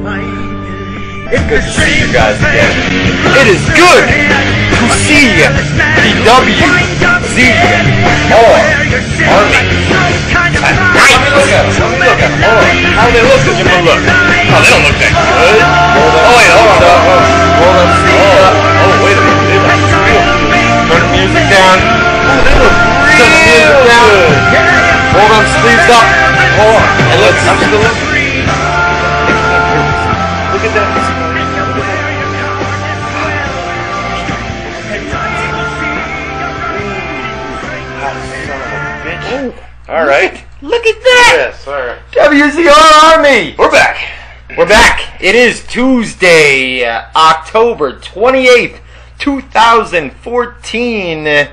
It's good to see you guys again. It is good to see you. The WZROnline.com. Let me look at them. Hold on. How do they look? Give them a look. Oh, they don't look that good. Oh, wait, hold on. Oh, wait a minute. They look real. Turn the music down. Oh, they look real good. Hold on, sleeves up. Hold on. And let's still listen. Look at that. All right. Look at that. Yes, sir. WZR Army. We're back. We're back. It is Tuesday, October 28th, 2014. And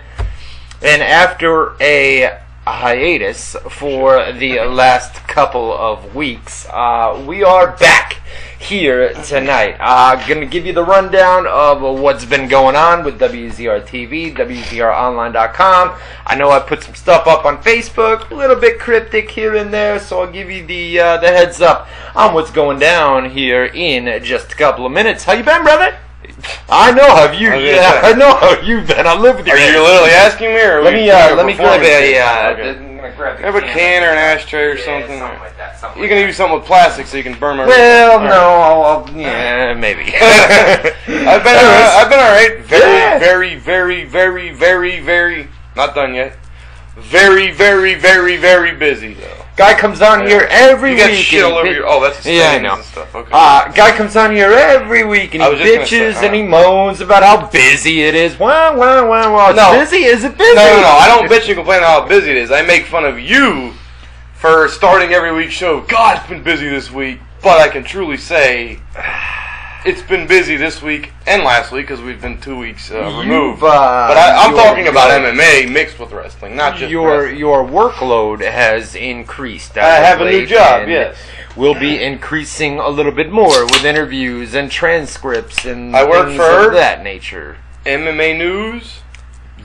after a hiatus for the last couple of weeks, we are back here tonight. Going to give you the rundown of what's been going on with WZRTV, WZROnline.com. I know I put some stuff up on Facebook, a little bit cryptic here and there, so I'll give you the heads up on what's going down here in just a couple of minutes. How you been, brother? I know how you. Yeah, I know how you've been. I live with you. Are you literally asking me, or let me grab a can or an ashtray or something. Something like that. Something you can do something with plastic so you can burn my. Well, room. No, I'll, yeah, maybe. I've been all right. Very, very, very, very, very, very. Not done yet. Very, very, very, very busy though. Guy comes on here every week. You got shit all over your. Oh, that's yeah, I know. And stuff. Okay. Guy comes on here every week and he bitches and he moans about how busy it is. Wow. No. Busy? Is it busy? No. I don't bitch and complain about how busy it is. I make fun of you for starting every week's show. God, it's been busy this week, but I can truly say it's been busy this week and last week because we've been 2 weeks removed. But I'm talking about MMA mixed with wrestling, not just wrestling. Your workload has increased. I have a new job, yes. We'll be increasing a little bit more with interviews and transcripts and things of that nature. MMAnews.com.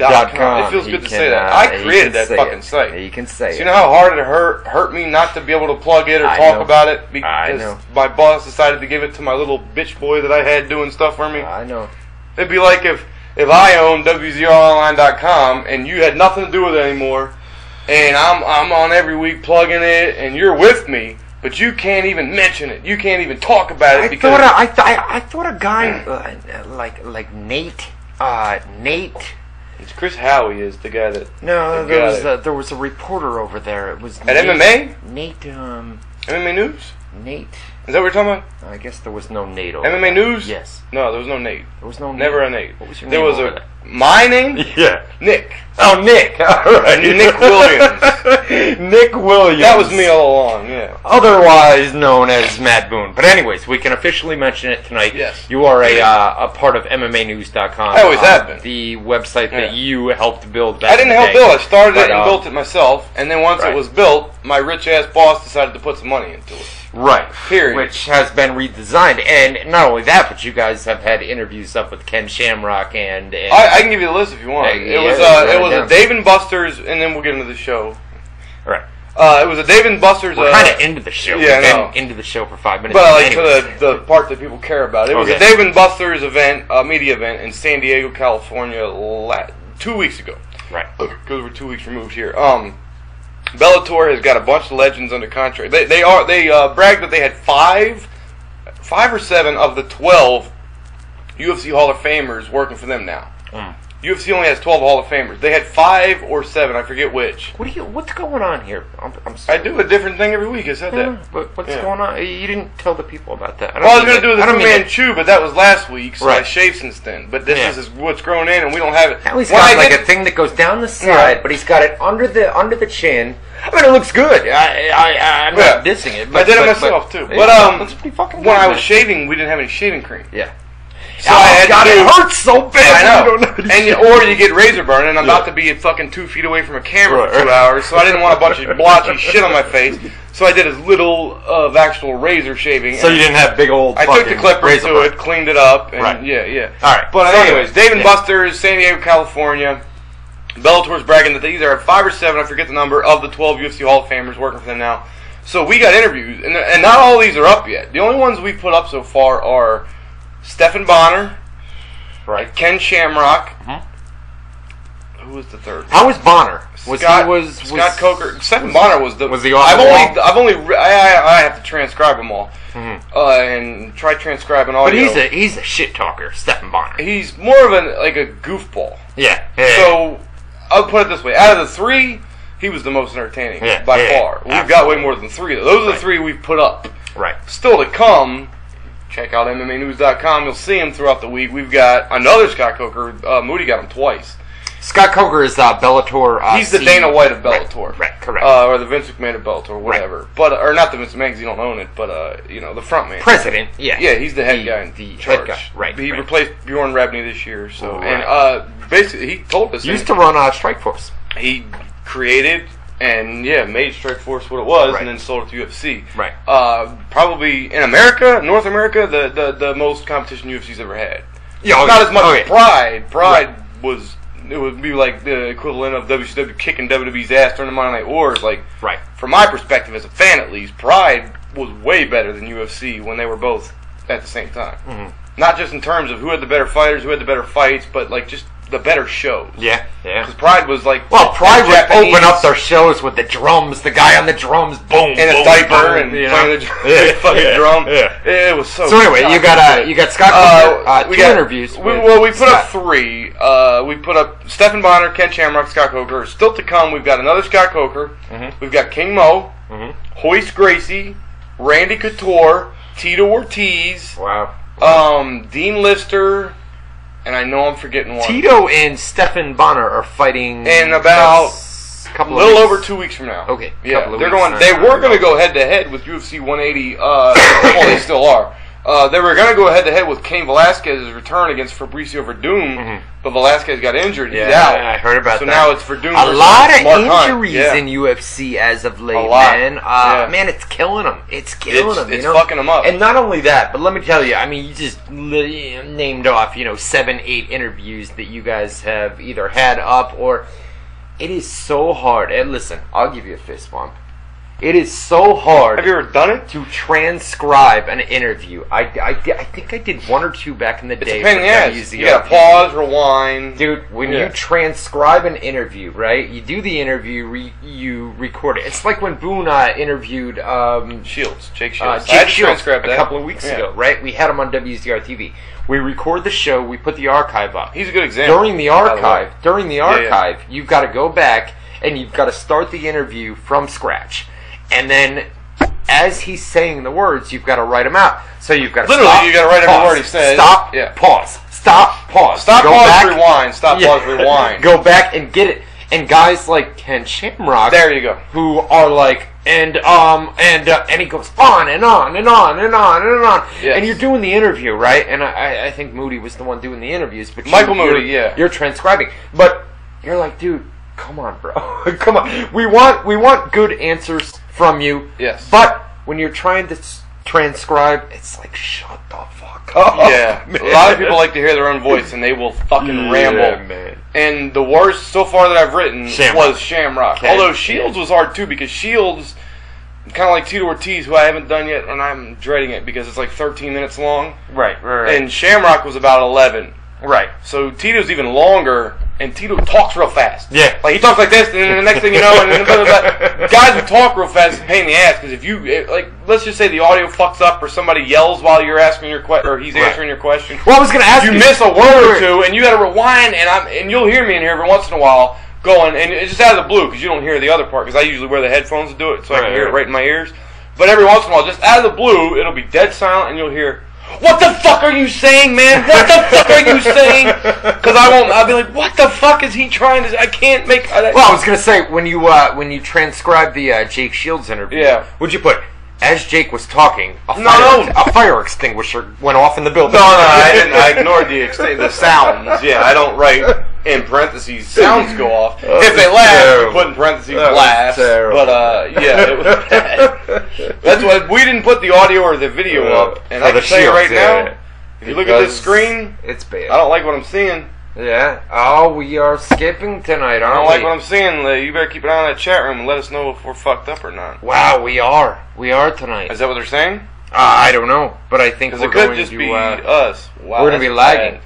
It feels good to say that. I created that fucking site. You can say it. So you know how hard it hurt me not to be able to plug it or talk about it because my boss decided to give it to my little bitch boy that I had doing stuff for me? I know. It'd be like if I owned WZROnline.com and you had nothing to do with it anymore and I'm on every week plugging it and you're with me. But you can't even mention it. You can't even talk about it because I thought a guy like Nate, It's Chris Howie is the guy that. No, there was a reporter over there. It was at Nate, MMA. Nate. MMA News. Nate. Is that what you're talking about? I guess there was no Nate over MMA there. News. Yes. No, there was no Nate. There was no. Never Nate. A Nate. What was your name? There was a. My name? Yeah. Nick. Oh, Nick. All right. Nick Williams. Nick Williams. That was me all along, yeah. Otherwise known as Matt Boone. But anyways, we can officially mention it tonight. Yes. You are a part of MMAnews.com. I always have been. The website that you helped build back. I didn't help build. I started it and built it myself. And then once it was built, my rich-ass boss decided to put some money into it. Right. Period. Which has been redesigned. And not only that, but you guys have had interviews up with Ken Shamrock and I can give you the list if you want. It was a Dave & Buster's, and then we'll get into the show. All right. It was a Dave & Buster's. We're kind of into the show. Yeah, into the show for 5 minutes. But like to the part that people care about. It was a Dave & Buster's event, a media event in San Diego, California, 2 weeks ago. Right. Because we're 2 weeks removed here. Bellator has got a bunch of legends under contract. They bragged that they had five or seven of the 12 UFC Hall of Famers working for them now. Mm. UFC only has 12 Hall of Famers. They had 5 or 7, I forget which. What's going on here? I'm sorry. I do a different thing every week. I said that. But what's going on? You didn't tell the people about that. I was going to do the Fu Manchu, but that was last week, so I shaved since then. But this is what's grown in, and we don't have it. Now he's got a thing that goes down the side, but he's got it under the chin. I mean, it looks good. I'm not dissing it. But I did it myself too. But that's pretty fucking good, when I was shaving, we didn't have any shaving cream. Yeah. So it hurts so bad. I know. Or you get razor burn, and I'm about to be fucking 2 feet away from a camera for 2 hours, so I didn't want a bunch of blotchy shit on my face. So I did as little of actual razor shaving. So you didn't have big old. I took the clipper to it, cleaned it up, and yeah. All right. But anyways, Dave & Buster's, San Diego, California. Bellator's bragging that they either have 5 or 7, I forget the number, of the 12 UFC Hall of Famers working for them now. So we got interviews, and not all of these are up yet. The only ones we've put up so far are Stephan Bonnar, right? Ken Shamrock. Who was the third? How was Bonnar? Scott Coker. Stephan Bonnar was the I have to transcribe them all and try transcribing audio. But he's a shit talker, Stephan Bonnar. He's more of like a goofball. Yeah. So I'll put it this way: out of the three, he was the most entertaining by far. We've got way more than three, though. Those are the three we've put up. Right. Still to come. Check out MMAnews.com. You'll see him throughout the week. We've got another Scott Coker. Moody got him twice. Scott Coker is Bellator. He's the Dana White of Bellator, right? Correct. Or the Vince McMahon of Bellator, whatever. Right. But or not the Vince McMahon, because he don't own it. But you know, the front man, president. Yeah, yeah. He's the head guy in charge. Head guy. Right. He replaced Bjorn Rebney this year. So and basically, he told us used to run Strikeforce. He created and made Strikeforce what it was, and then sold it to UFC. Right. Probably in America, North America, the most competition UFC's ever had. Yeah. Not as much as Pride. Pride was. It would be like the equivalent of WCW kicking WWE's ass during the Monday Night Wars. Like, from my perspective as a fan, at least, Pride was way better than UFC when they were both at the same time. Not just in terms of who had the better fighters, who had the better fights, but like just the better shows. Yeah, yeah. Because Pride was like, well, Pride would open up their shows with the drums, the guy on the drums, boom, in a diaper and playing the fucking drum. It was so. So anyway, you got Scott Coker, two interviews. We put up three. We put up Stephan Bonnar, Ken Shamrock, Scott Coker. Still to come, we've got another Scott Coker. We've got King Mo, Hoist Gracie, Randy Couture, Tito Ortiz. Wow. Dean Lister. And I know I'm forgetting one. Tito and Stephan Bonnar are fighting in about a little over 2 weeks from now. Okay, yeah, they were going to go head to head with UFC 180. Well, they still are. They were going to go head to head with Cain Velasquez's return against Fabricio Verdum, but Velasquez got injured. He's out. I heard about that. So now it's Verdum. A lot of injuries in UFC as of late, man. Man, it's killing them. It's killing them. It's fucking them up. And not only that, but let me tell you. I mean, you just named off, 7, 8 interviews that you guys have either had up or. It is so hard. And listen, I'll give you a fist bump. It is so hard. Have you ever done it? To transcribe an interview. I think I did 1 or 2 back in the day. It's a pain in the ass. You gotta pause, rewind. Dude, when you transcribe an interview, right? You do the interview, you record it. It's like when Boone interviewed Jake Shields. I had to transcribe that a couple of weeks ago, right? We had him on WZRTV. We record the show. We put the archive up. He's a good example. During the archive, you've got to go back and you've got to start the interview from scratch. And then, as he's saying the words, you've got to write them out. So you've got to write every word he says. Stop. Yeah. Pause. Stop. Pause. Stop. Pause. Rewind. Stop. Pause. Rewind. Go back and get it. And guys like Ken Shamrock, there you go, who are like, and he goes on and on and on and on and on. Yes. And you're doing the interview, right? And I think Moody was the one doing the interviews, but you're transcribing. But you're like, dude, come on, bro, come on. We want good answers from you. Yes. But when you're trying to transcribe, it's like, shut the fuck up. Yeah. Man. A lot of people like to hear their own voice, and they will fucking ramble. Man. And the worst so far that I've written was Shamrock. Okay. Although Shields was hard, too, because Shields, kind of like Tito Ortiz, who I haven't done yet, and I'm dreading it because it's like 13 minutes long. Right. And Shamrock was about 11. Right. So Tito's even longer, and Tito talks real fast. Yeah. Like, he talks like this, and then the next thing you know, and then blah, blah, blah. Guys who talk real fast is a pain in the ass, because if you, like, let's just say the audio fucks up, or somebody yells while you're asking your question, or he's answering your question. Well, I was going to ask you. You miss a word or two, and you got to rewind, and you'll hear me in here every once in a while going, and it's just out of the blue, because you don't hear the other part, because I usually wear the headphones to do it, so I can hear it right in my ears. But every once in a while, just out of the blue, it'll be dead silent, and you'll hear, what the fuck are you saying, man? What the fuck are you saying? Because I'll be like, what the fuck is he trying to? I can't make. Well, I was gonna say when you transcribe the Jake Shields interview, would you put as Jake was talking, a fire extinguisher went off in the building? No, I ignored the sounds. Yeah, I don't write in parentheses sounds go off. If they laugh, we put in parentheses laughs. But it was bad. That's why we didn't put the audio or the video up. And I can tell you right now, if you look at this screen, it's bad. I don't like what I'm seeing. Yeah. Oh, we are skipping tonight, aren't we? I don't like what I'm seeing, Lee. You better keep an eye on that chat room and let us know if we're fucked up or not. Wow, we are. We are tonight. Is that what they're saying? I don't know, but I think we're going to be us. Wow, we're going to be lagging.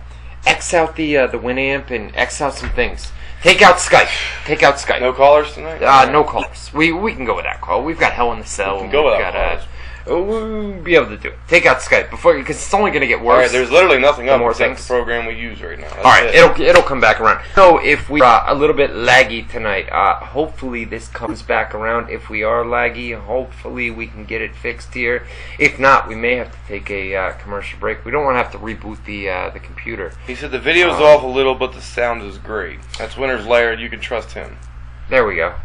X out the Winamp and X out some things. Take out Skype. Take out Skype. No callers tonight? No callers. We can go with that call. We've got Hell in the Cell. We can go with that call. We'll be able to do it. Take out Skype before, because it's only going to get worse. All right, there's literally nothing up except the program we use right now. That's all right, it'll come back around. So if we're a little bit laggy tonight, hopefully this comes back around. If we are laggy, hopefully we can get it fixed here. If not, we may have to take a commercial break. We don't want to have to reboot the computer. He said the video's off a little, but the sound is great. That's Winter's Lair. You can trust him. There we go.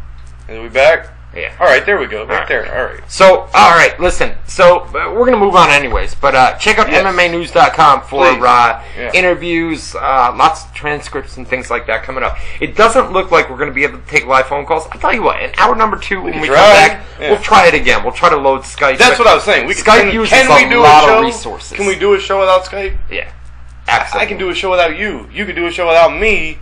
Is we back? Yeah. All right, there we go. Right there. All right. So, all right, listen. So, we're going to move on anyways. But check out MMAnews.com for interviews, lots of transcripts and things like that coming up. It doesn't look like we're going to be able to take live phone calls. I'll tell you what, in hour number 2, when we come back, we'll try it again. We'll try to load Skype. That's what I was saying. Skype uses a lot of resources. Can we do a show without Skype? Yeah. Absolutely. I can do a show without you. You can do a show without me.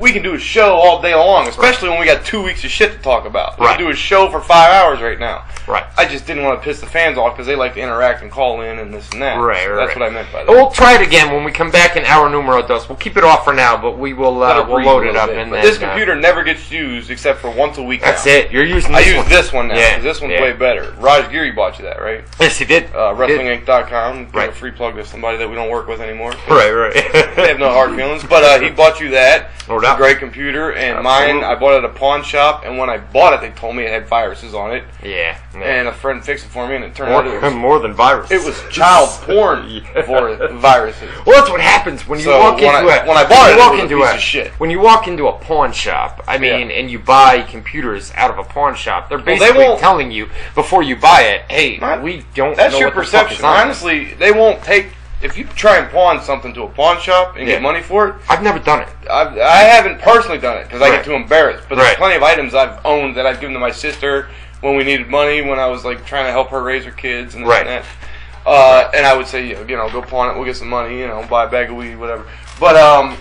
We can do a show all day long, especially when we got 2 weeks of shit to talk about. We can do a show for 5 hours right now. Right. I just didn't want to piss the fans off because they like to interact and call in and this and that. Right, so that's what I meant by that. We'll try it again when we come back in hour numero dos. We'll keep it off for now, but we will we'll load it up. And then, this computer never gets used except for once a week. That's it. You're using this one. I use this one now. Yeah. This one's way better. Raj Geary bought you that, right? Yes, he did. WrestlingInc.com. Give a free plug to somebody that we don't work with anymore. Right, right. They have no hard feelings. But he bought you that. It's a great computer, and mine, I bought it at a pawn shop, and when I bought it, they told me it had viruses on it. Yeah. And a friend fixed it for me, and it turned out it was... more than viruses. It was child porn for viruses. Well, that's what happens when you walk into a piece of shit. When you walk into a pawn shop, I mean, and you buy computers out of a pawn shop, they're basically telling you before you buy it, hey, we don't know what the fuck is on. That's your perception. Honestly, they won't take... If you try and pawn something to a pawn shop and get money for it... I've never done it. I haven't personally done it because I get too embarrassed. But there's plenty of items I've owned that I've given to my sister when we needed money, when I was like trying to help her raise her kids and this and that. And I would say, you know, go pawn it, we'll get some money, you know, buy a bag of weed, whatever. But,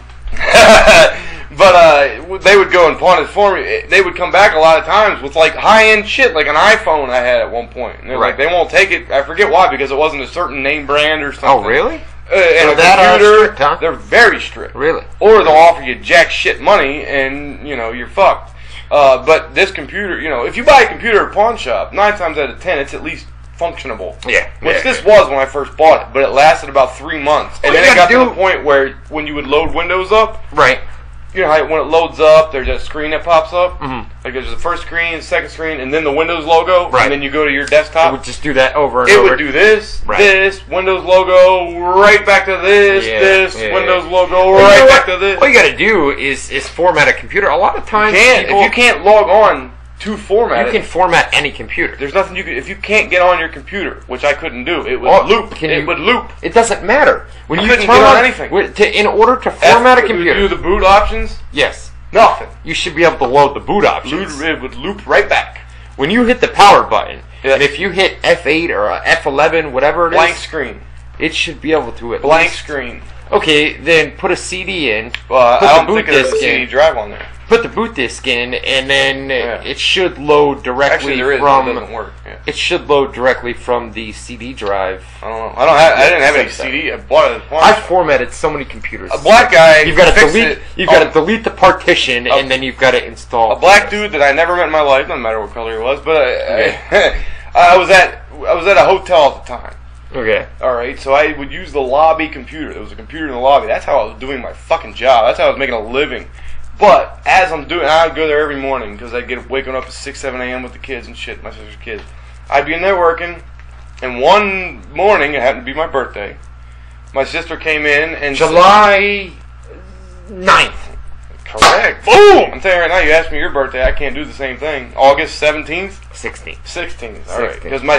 they would go and pawn it for me. They would come back a lot of times with like high-end shit, like an iPhone I had at one point. And they won't take it. I forget why, because it wasn't a certain name brand or something. Oh, really? And so a computer, strict, huh? They're very strict. Really? Or they'll offer you jack shit money, and you know you're fucked. But this computer, you know, if you buy a computer at a pawn shop, 9 times out of 10, it's at least functionable. Yeah. Which this was when I first bought it, but it lasted about 3 months. And then it got to the point where when you would load Windows up, you know how when it loads up, there's a screen that pops up. Like there's the first screen, second screen, and then the Windows logo, and then you go to your desktop. It would just do that over and over. It would do this, this, Windows logo, right back to this, this, Windows logo, right back to this. All you got to do is format a computer. A lot of times, if you can't log on to format it. You can format any computer. There's nothing you can... If you can't get on your computer, which I couldn't do, it would loop. It would loop. It doesn't matter. When you couldn't get on anything. In order to format a computer... Do the boot options? Yes. Nothing. You should be able to load the boot options. It would loop right back. When you hit the power button, and if you hit F8 or F11, whatever it is... Blank screen. It should be able to at least... Blank screen. Okay, then put a CD in. I don't think there's a CD drive on there. Put the boot disk in, and then it should load directly from. It doesn't work. Yeah. It should load directly from the CD drive. I don't know. I didn't have any CD. I bought it. I formatted so many computers. A black guy. You've got to delete. You've got to delete the partition, and then you've got to install. A black dude that I never met in my life. Doesn't matter what color he was, but I was at a hotel at the time. Okay. Alright, so I would use the lobby computer. There was a computer in the lobby. That's how I was doing my fucking job. That's how I was making a living. But, as I'm doing, I would go there every morning, because I'd get waking up at 6, 7 a.m. with the kids and shit, my sister's kids. I'd be in there working, and one morning, it happened to be my birthday, my sister came in, and... July 9th. Correct. Boom! I'm telling you right now, you asked me your birthday, I can't do the same thing. August 17th? 16th. 16th, alright. Because my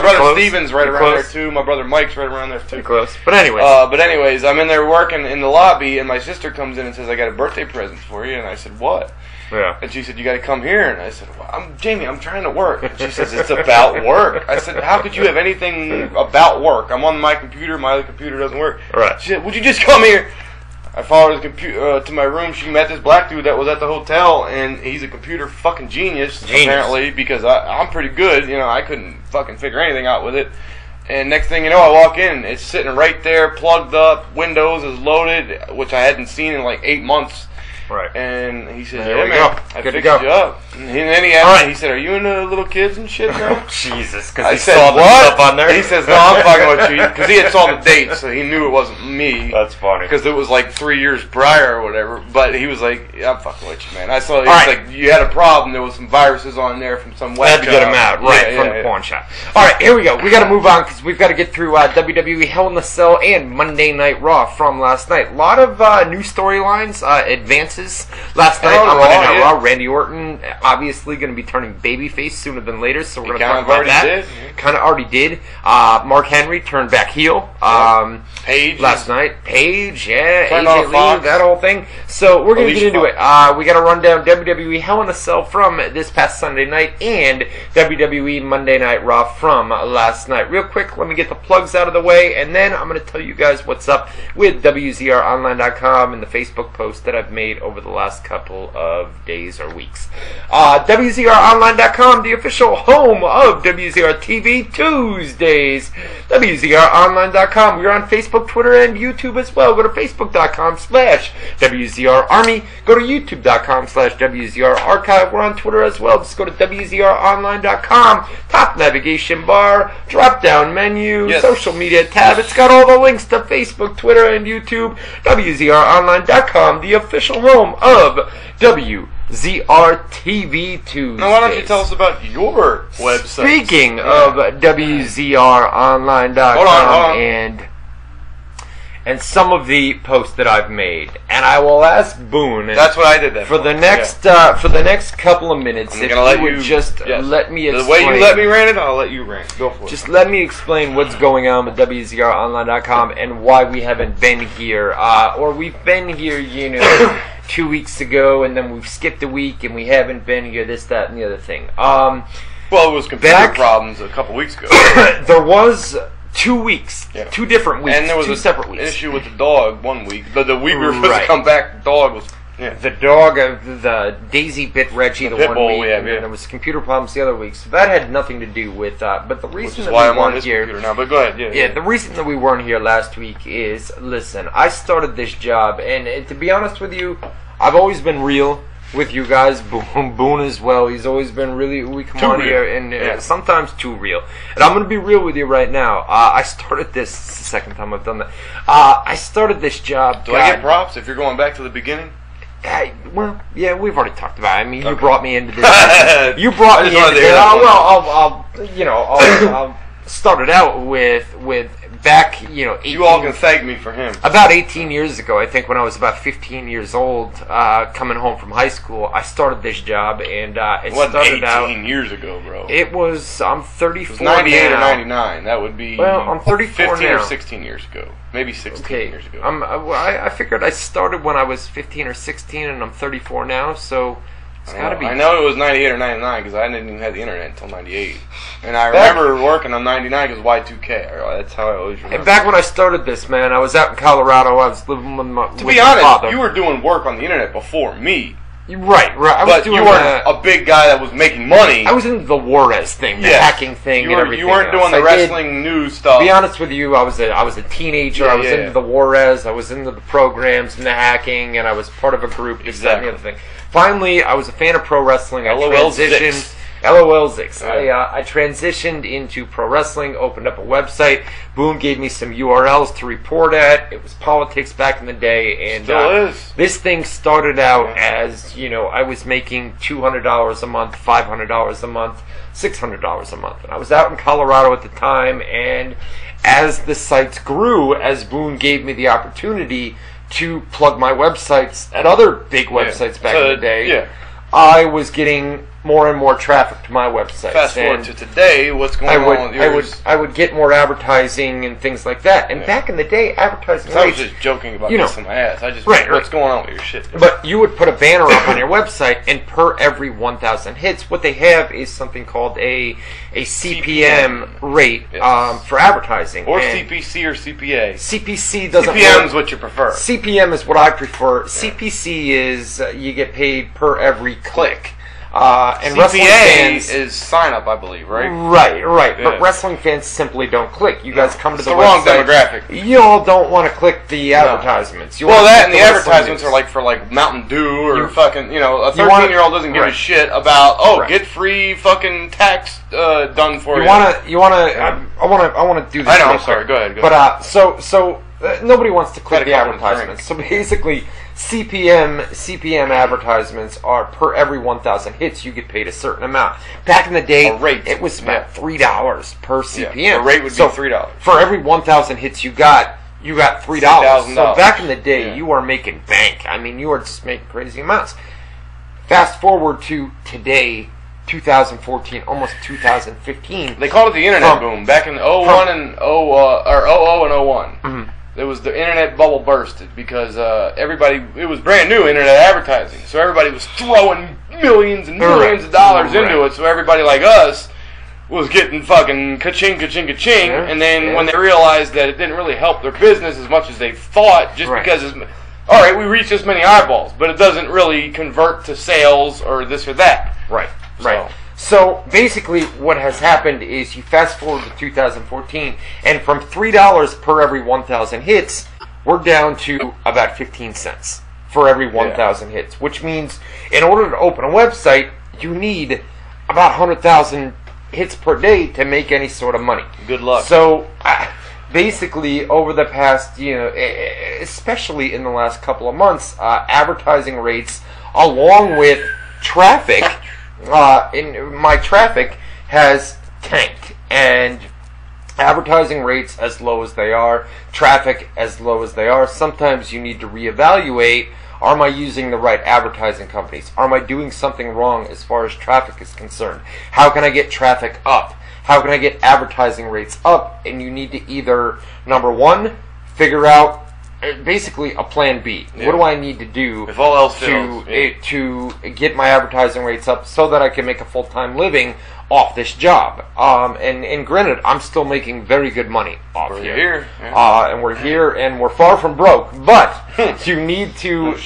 brother Steven's right around there too, my brother Mike's right around there too. Pretty close. But anyways, I'm in there working in the lobby, and my sister comes in and says, I got a birthday present for you, and I said, what? Yeah. And she said, you got to come here. And I said, well, Jamie, I'm trying to work. And she says, it's about work. I said, how could you have anything about work? I'm on my computer, my other computer doesn't work. Right. She said, would you just come here? I followed his computer to my room. She met this black dude that was at the hotel, and he's a computer fucking genius. Apparently, because I'm pretty good. You know, I couldn't fucking figure anything out with it. And next thing you know, I walk in, it's sitting right there, plugged up, Windows is loaded, which I hadn't seen in like 8 months. Right. And he said, "Hey, man, I fixed you up." And then he asked me, he said, "Are you into little kids and shit now?" Jesus, because he saw the stuff on there. He says, "No, I'm fucking with you," because he had saw the date, so he knew it wasn't me. That's funny. Because it was like 3 years prior or whatever. But he was like, "Yeah, I'm fucking with you, man. I saw it." He was like, "You had a problem. There was some viruses on there from some web." Had to get them out from the porn shop. All right, here we go. We got to move on because we've got to get through WWE Hell in a Cell and Monday Night Raw from last night. A lot of new storylines, advances. Last night on Monday Night Raw, Randy Orton obviously going to be turning babyface sooner than later, so we're going to talk about that. Kind of already did. Mark Henry turned back heel. Paige last night. Paige, yeah, AJ Lee, that whole thing. So we're going to get into it. We got to run down WWE Hell in a Cell from this past Sunday night and WWE Monday Night Raw from last night. Real quick, let me get the plugs out of the way, and then I'm going to tell you guys what's up with WZROnline.com and the Facebook post that I've made over the last couple of days or weeks. WZROnline.com, the official home of WZRTV Tuesdays. WZROnline.com. We're on Facebook, Twitter, and YouTube as well. Go to Facebook.com/WZRArmy. Go to YouTube.com/WZRArchive. We're on Twitter as well. Just go to WZROnline.com. Top navigation bar, drop-down menu, social media tab. It's got all the links to Facebook, Twitter, and YouTube. WZROnline.com, the official home of WZRTV Tuesdays. Now, why don't you tell us about your website? Speaking of WZROnline.com and some of the posts that I've made, and I will ask Boone. That's what I did. That for the next for the next couple of minutes, if you would just let me explain. The way you let me rant it, I'll let you rant. Go for it. Just let me explain what's going on with WZROnline.com and why we haven't been here, or we've been here, you know. 2 weeks ago, and then we've skipped a week, and we haven't been here, this, that, and the other thing. Well, it was computer problems a couple weeks ago. There was 2 weeks, 2 different weeks, and there was two separate weeks. Issue with the dog 1 week, but the week we were supposed to come back, the dog was... Yeah. The dog, the Daisy bit Reggie, the 1 week, and there was computer problems the other week. So that had nothing to do with. But the reason that we weren't here now. But go ahead. Yeah, the reason that we weren't here last week is, listen, I started this job, and to be honest with you, I've always been real with you guys. Boone as well. He's always been really. We come on here and sometimes too real. And I'm gonna be real with you right now. I started this. This is the second time I've done that. I started this job. Do I get props if you're going back to the beginning? Well, yeah, we've already talked about it. I mean, you brought me into this. You brought me into this. I'll start it out with back, you know, 18, you all can thank me for him. About 18 years ago, I think, when I was about 15 years old, coming home from high school, I started this job, and it wasn't started 18 out years ago, bro. It was, I'm 34 it was 98 now. Or 99, that would be, well, I'm 34 15 now. Or 16 years ago, maybe 16 years ago. I figured I started when I was 15 or 16, and I'm 34 now, so... I know it was 98 or 99 because I didn't even have the internet until 98. And I remember working on 99 because Y2K. That's how I always remember. And back when I started this, man, I was out in Colorado. I was living with my father. To be honest, you were doing work on the internet before me. Right. I was but doing you weren't a big guy that was making money. I was into the Juarez thing, the hacking thing, and everything. You weren't doing the wrestling news stuff. To be honest with you, I was a teenager. I was into the Juarez. I was into the programs and the hacking, and I was part of a group. Exactly. That and the other thing. Finally, I was a fan of pro wrestling. I transitioned. LOL6. I transitioned into pro wrestling, opened up a website. Boom gave me some URLs to report at. It was politics back in the day, and still is. This thing started out as, you know, I was making $200 a month, $500 a month, $600 a month. And I was out in Colorado at the time, and as the sites grew, as Boone gave me the opportunity to plug my websites at other big websites back in the day, I was getting more and more traffic to my website. Fast forward to today, what's going on with yours? I would get more advertising and things like that. And back in the day, advertising rates, I was just joking about this in my ass. I just what's going on with your shit? But you would put a banner up on your website, and per every 1,000 hits, what they have is something called a CPM rate for advertising. Or and CPC or CPA. CPC doesn't work. CPM is what you prefer. CPM is what I prefer. Yeah. CPC is you get paid per every click. And CPA wrestling fans is sign up, I believe, right? Right, right. Yeah. But wrestling fans simply don't click. You guys come to the website. It's the wrong demographic. You all don't want to click the advertisements. You that and the advertisements are like for like Mountain Dew or fucking, you know, a 13-year-old doesn't give a shit about get free fucking tax done for you. I want to do this. I know. I'm sorry. Go ahead. But nobody wants to click the advertisements. So basically, CPM advertisements are per every 1,000 hits, you get paid a certain amount. Back in the day, it was about $3 per CPM. The rate would be $3. For every 1,000 hits you got $3. $3,000. So back in the day, you are making bank. I mean, you are just making crazy amounts. Fast forward to today, 2014, almost 2015. They called it the internet boom. Back in 00 and 01. Mm-hmm. It was the internet bubble bursted because everybody, it was brand new internet advertising. So everybody was throwing millions and millions of dollars into it. So everybody like us was getting fucking ka-ching, ka-ching, ka-ching. Yeah. And then when they realized that it didn't really help their business as much as they thought, just because, all right, we reach this many eyeballs, but it doesn't really convert to sales or this or that. Right, right. So basically what has happened is you fast forward to 2014, and from $3 per every 1,000 hits, we're down to about 15 cents for every 1,000 hits, which means in order to open a website, you need about 100,000 hits per day to make any sort of money. Good luck. So basically over the past, you know, especially in the last couple of months, advertising rates along with traffic... in my traffic has tanked, and advertising rates as low as they are, traffic as low as they are. Sometimes you need to reevaluate: am I using the right advertising companies? Am I doing something wrong as far as traffic is concerned? How can I get traffic up? How can I get advertising rates up? And you need to either, number one, figure out basically a plan B. Yeah. What do I need to do if all else fails, to get my advertising rates up so that I can make a full-time living off this job? And granted, I'm still making very good money off here. Yeah. And we're here, and we're far from broke. But you need to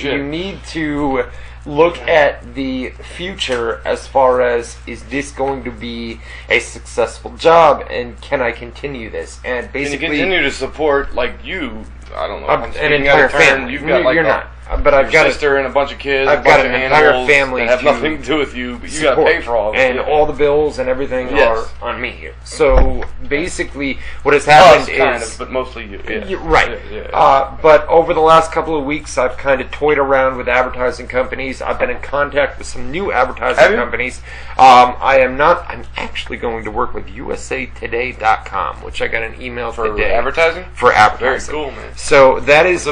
look at the future as far as, is this going to be a successful job, and can I continue this? And basically, can you continue to support like you? I don't know. An entire family. You've got like but I've got a sister and a bunch of kids. I've got an entire family that have nothing to do with you, but you got to pay for all of it. And all the bills and everything are on me here. So basically, what has happened is kind of, but mostly you. Yeah. Right. Yeah, yeah. But over the last couple of weeks, I've kind of toyed around with advertising companies. I've been in contact with some new advertising companies. I am not. I'm actually going to work with USAToday.com, which I got an email for today. Advertising? For advertising. Very cool, man. So that is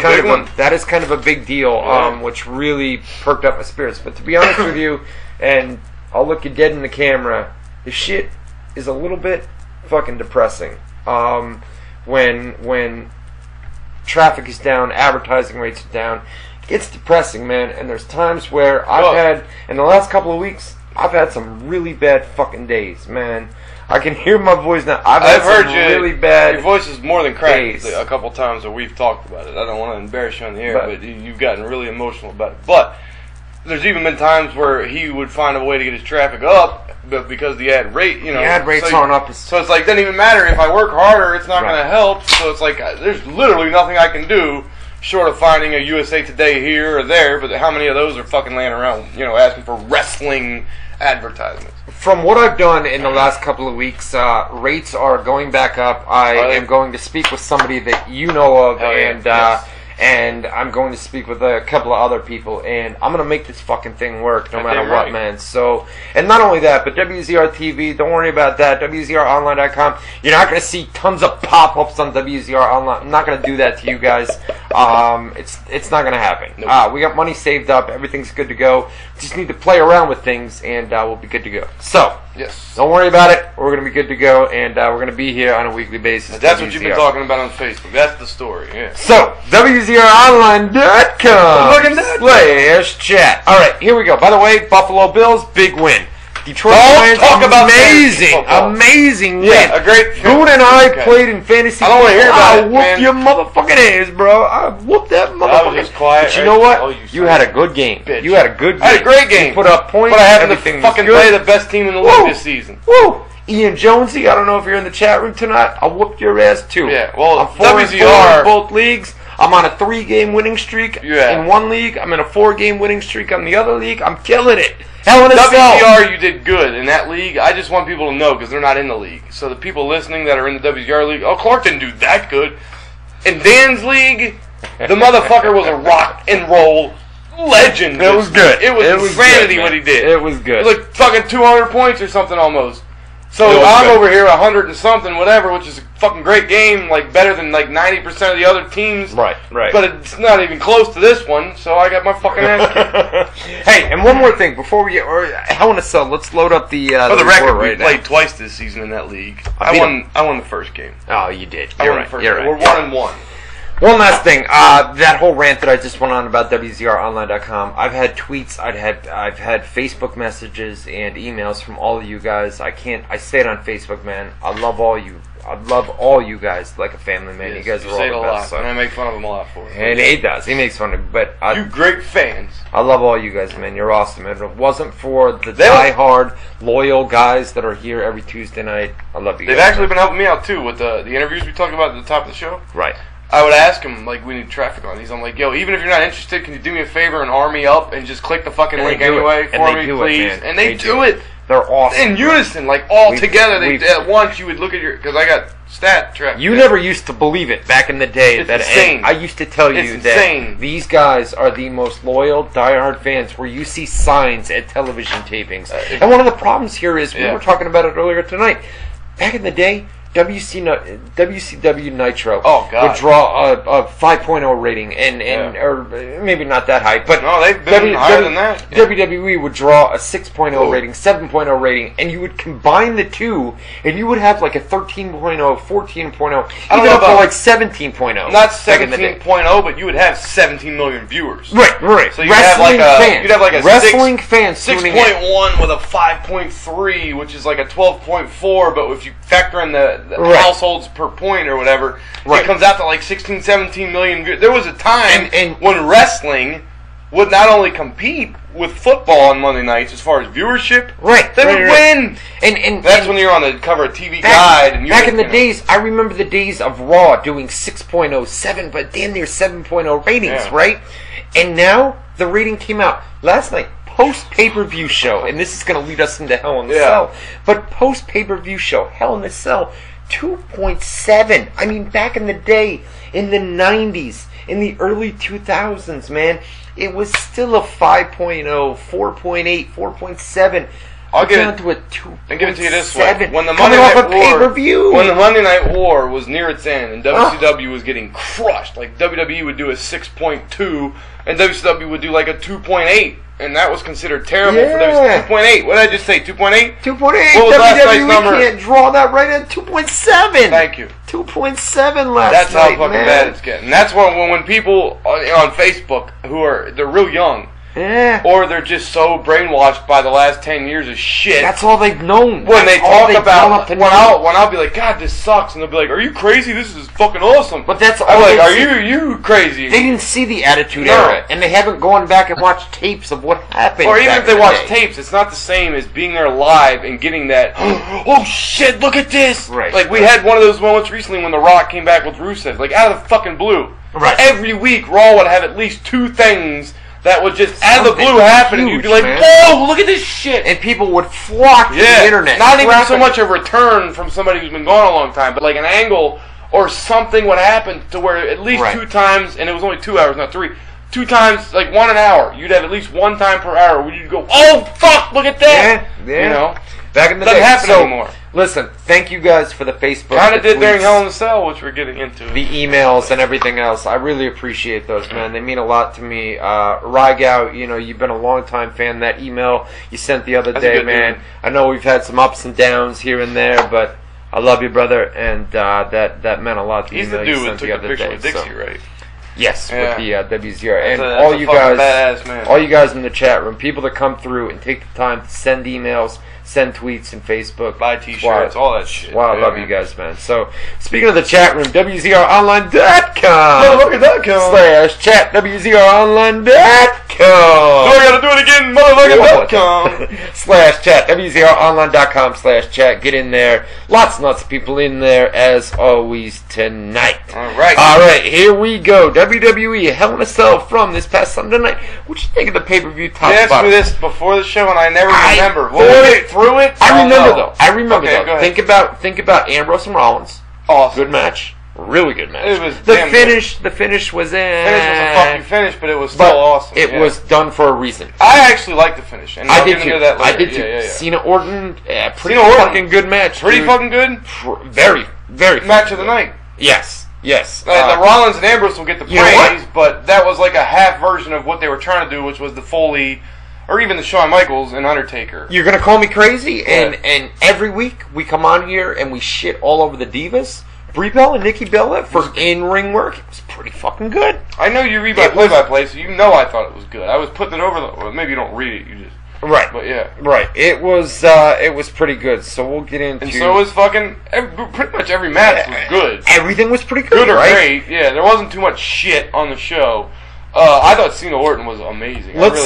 kind of a big deal, which really perked up my spirits. But to be honest with you, and I'll look you dead in the camera, this shit is a little bit fucking depressing. When traffic is down, advertising rates are down, it's depressing, man. And there's times where I've had, in the last couple of weeks, I've had some really bad fucking days, man. I can hear my voice now. I've heard you really bad. Your voice is more than cracked a couple times that we've talked about it. I don't want to embarrass you on the air, but you've gotten really emotional about it. But there's even been times where he would find a way to get his traffic up, but because the ad rate, you know, the ad rates aren't up. So it's like, it doesn't even matter if I work harder; it's not going to help. So it's like there's literally nothing I can do short of finding a USA Today here or there. But how many of those are fucking laying around, you know, asking for wrestling advertisements? From what I've done in the last couple of weeks, rates are going back up. I am going to speak with somebody that you know of, and I'm going to speak with a couple of other people, and I'm going to make this fucking thing work no matter what, man. So, and not only that, but WZRTV, don't worry about that. WZROnline.com. You're not going to see tons of pop-ups on WZROnline. I'm not going to do that to you guys. It's not going to happen. Nope. We got money saved up. Everything's good to go. Just need to play around with things, and we'll be good to go. So, yes, don't worry about it. We're going to be good to go, and we're going to be here on a weekly basis. That's what you've been talking about on Facebook. That's the story. Yeah. So, WZROnline.com/chat. All right, here we go. By the way, Buffalo Bills, big win. Detroit Lions, amazing win. Yeah, a great fan. Dude and I played in fantasy. I don't want to hear about it, man. Your motherfucking ass, bro. I whooped that motherfucking ass. I was just quiet. But you know what? Oh, you had a good game. Bitch. You had a good game. I had a great game. You put up points. But I happened to fucking play the best team in the league this season. Woo! Ian Jonesy, I don't know if you're in the chat room tonight. I whooped your ass, too. Yeah, well, I'm 4-4 in both leagues. I'm on a 3-game winning streak in one league. I'm in a 4-game winning streak on the other league. I'm killing it. Hell in a WZR, you did good in that league. I just want people to know because they're not in the league. So the people listening that are in the WZR league, oh, Clark didn't do that good. In Dan's league, the motherfucker was a rock and roll legend. It was good. It was insanity what he did. It was good. It was like fucking 200 points or something almost. So I'm over here 100 and something, whatever, which is a fucking great game, like better than like 90% of the other teams. Right, right. But it's not even close to this one, so I got my fucking ass kicked. Hey, and one more thing before we get, I want to sell. Let's load up the record right now. We played twice this season in that league. I won the first game. Oh, you did. You're right. You're right. We're 1-1. One last thing, that whole rant that I just went on about WZROnline.com, I've had tweets, I've had Facebook messages and emails from all of you guys. I say it on Facebook, man. I love all you. I love all you guys like a family, man. Yes, you guys are all the best. And I make fun of him a lot for it. And he does. He makes fun of me. But you great fans. I love all you guys, man. You're awesome. And if it wasn't for the diehard, loyal guys that are here every Tuesday night, I love you guys. They've actually been helping me out, too, with the interviews we talked about at the top of the show. Right. I would ask him, like, we need traffic on these. I'm like, yo, even if you're not interested, can you do me a favor and arm me up and just click the fucking link anyway for me, please? And they do it. They're awesome. In unison, like, all together. At once, you would look at your... Because I got stat traffic. You never used to believe it back in the day. It's insane. I used to tell you that these guys are the most loyal, diehard fans where you see signs at television tapings. And one of the problems here is, we were talking about it earlier tonight, back in the day... WCW Nitro would draw a 5.0 rating, and or maybe not that high, but no, they've been higher than that. Yeah. WWE would draw a 6.0 rating, 7.0 rating, and you would combine the two, and you would have like a 13.0, 14.0, even up to like 17.0. Not 17.0, but you would have 17 million viewers. Right, right. So you'd have like a wrestling fan 6.1 with a 5.3, which is like a 12.4, but if you factor in the households per point or whatever, it comes out to like 16, 17 million viewers. There was a time when wrestling would not only compete with football on Monday nights as far as viewership, they would win. And that's when you're on the cover of TV Guide. And back in the days, I remember the days of Raw doing 6.0, 7, but damn near 7.0 ratings, right? And now the rating came out last night. Post pay-per-view show, and this is going to lead us into Hell in the Cell, but post pay-per-view show, Hell in the Cell, 2.7. I mean, back in the day, in the 90s, in the early 2000s, man, it was still a 5.0, 4.8, 4.7. I'll give it to a 2.7. I'll give it to you this way. When the Monday Night War, was near its end and WCW was getting crushed, like WWE would do a 6.2 and WCW would do like a 2.8. And that was considered terrible for WCW. 2.8. What did I just say? 2.8? 2.8. WWE can't draw that right at 2.7. Thank you. 2.7 last night. That's how fucking bad it's getting. And that's when people on Facebook they're real young. Yeah. Or they're just so brainwashed by the last 10 years of shit. That's all they've known. When they talk about when I'll be like, God, this sucks, and they'll be like, are you crazy? This is fucking awesome. But that's all I'm like, are you crazy? They didn't see the Attitude Era, and they haven't gone back and watched tapes of what happened. Or even if they watch tapes, it's not the same as being there live and getting that. Oh shit! Look at this. Right. Like we had one of those moments recently when The Rock came back with Rusev, like out of the fucking blue. Right. Every week, Raw would have at least two things. That would just out of the blue happen, and you'd be like, "Whoa, look at this shit!" And people would flock to the internet. Not even so much a return from somebody who's been gone a long time, but like an angle or something would happen to where at least two times, and it was only 2 hours, not three. 2 times, like one an hour. You'd have at least one time per hour where you'd go, "Oh fuck, look at that!" Yeah, yeah. You know, back in the day, doesn't happen anymore. Listen, thank you guys for the Facebook. Kind of did their Hell in a Cell, which we're getting into. The emails and everything else. I really appreciate those, man. They mean a lot to me. Rygow, you know, you've been a long-time fan. That email you sent the other day, man. Email. I know we've had some ups and downs here and there, but I love you, brother, and that meant a lot to me. He's the dude that took the picture with Dixie, right? Yes, yeah. With the WZR. And all you guys, badass, man. All you guys in the chat room, people that come through and take the time to send emails, send tweets, and Facebook, buy T-shirts, all that shit. Wow, I love you guys, man. So, speaking of the chat room, WZROnline.com. Motherfucker.com. /chat WZROnline.com. So I gotta do it again, motherfucker.com. /chat WZROnline.com /chat. Get in there. Lots and lots of people in there, as always, tonight. All right, here we go. WWE Hell in a Cell from this past Sunday night. What you think of the pay-per-view top five? You asked me this before the show, and I never remember. I remember though. Think about Ambrose and Rollins. Awesome. Good match. Really good match. It was the finish was in. Finish was a fucking finish, but it was still awesome. It was done for a reason. I actually like the finish. And I did too. I did too. Yeah. Cena Orton, pretty fucking good match. Pretty fucking good. Very, very match of the night. Yes. Yes. The Rollins and Ambrose will get the praise, but that was like a half version of what they were trying to do, which was the Foley, or even the Shawn Michaels and Undertaker. You're going to call me crazy, and every week we come on here and we shit all over the divas. Brie Bella and Nikki Bella for in-ring work. It was pretty fucking good. I know you read my play-by-play, so you know I thought it was good. I was putting it over the... Well, maybe you don't read it, you just... Right. But yeah. Right. It was pretty good. So we'll get into... And so was fucking... pretty much every match was good. Everything was pretty good, right? Good or great. Yeah, there wasn't too much shit on the show. I thought Cena Orton was amazing. Let's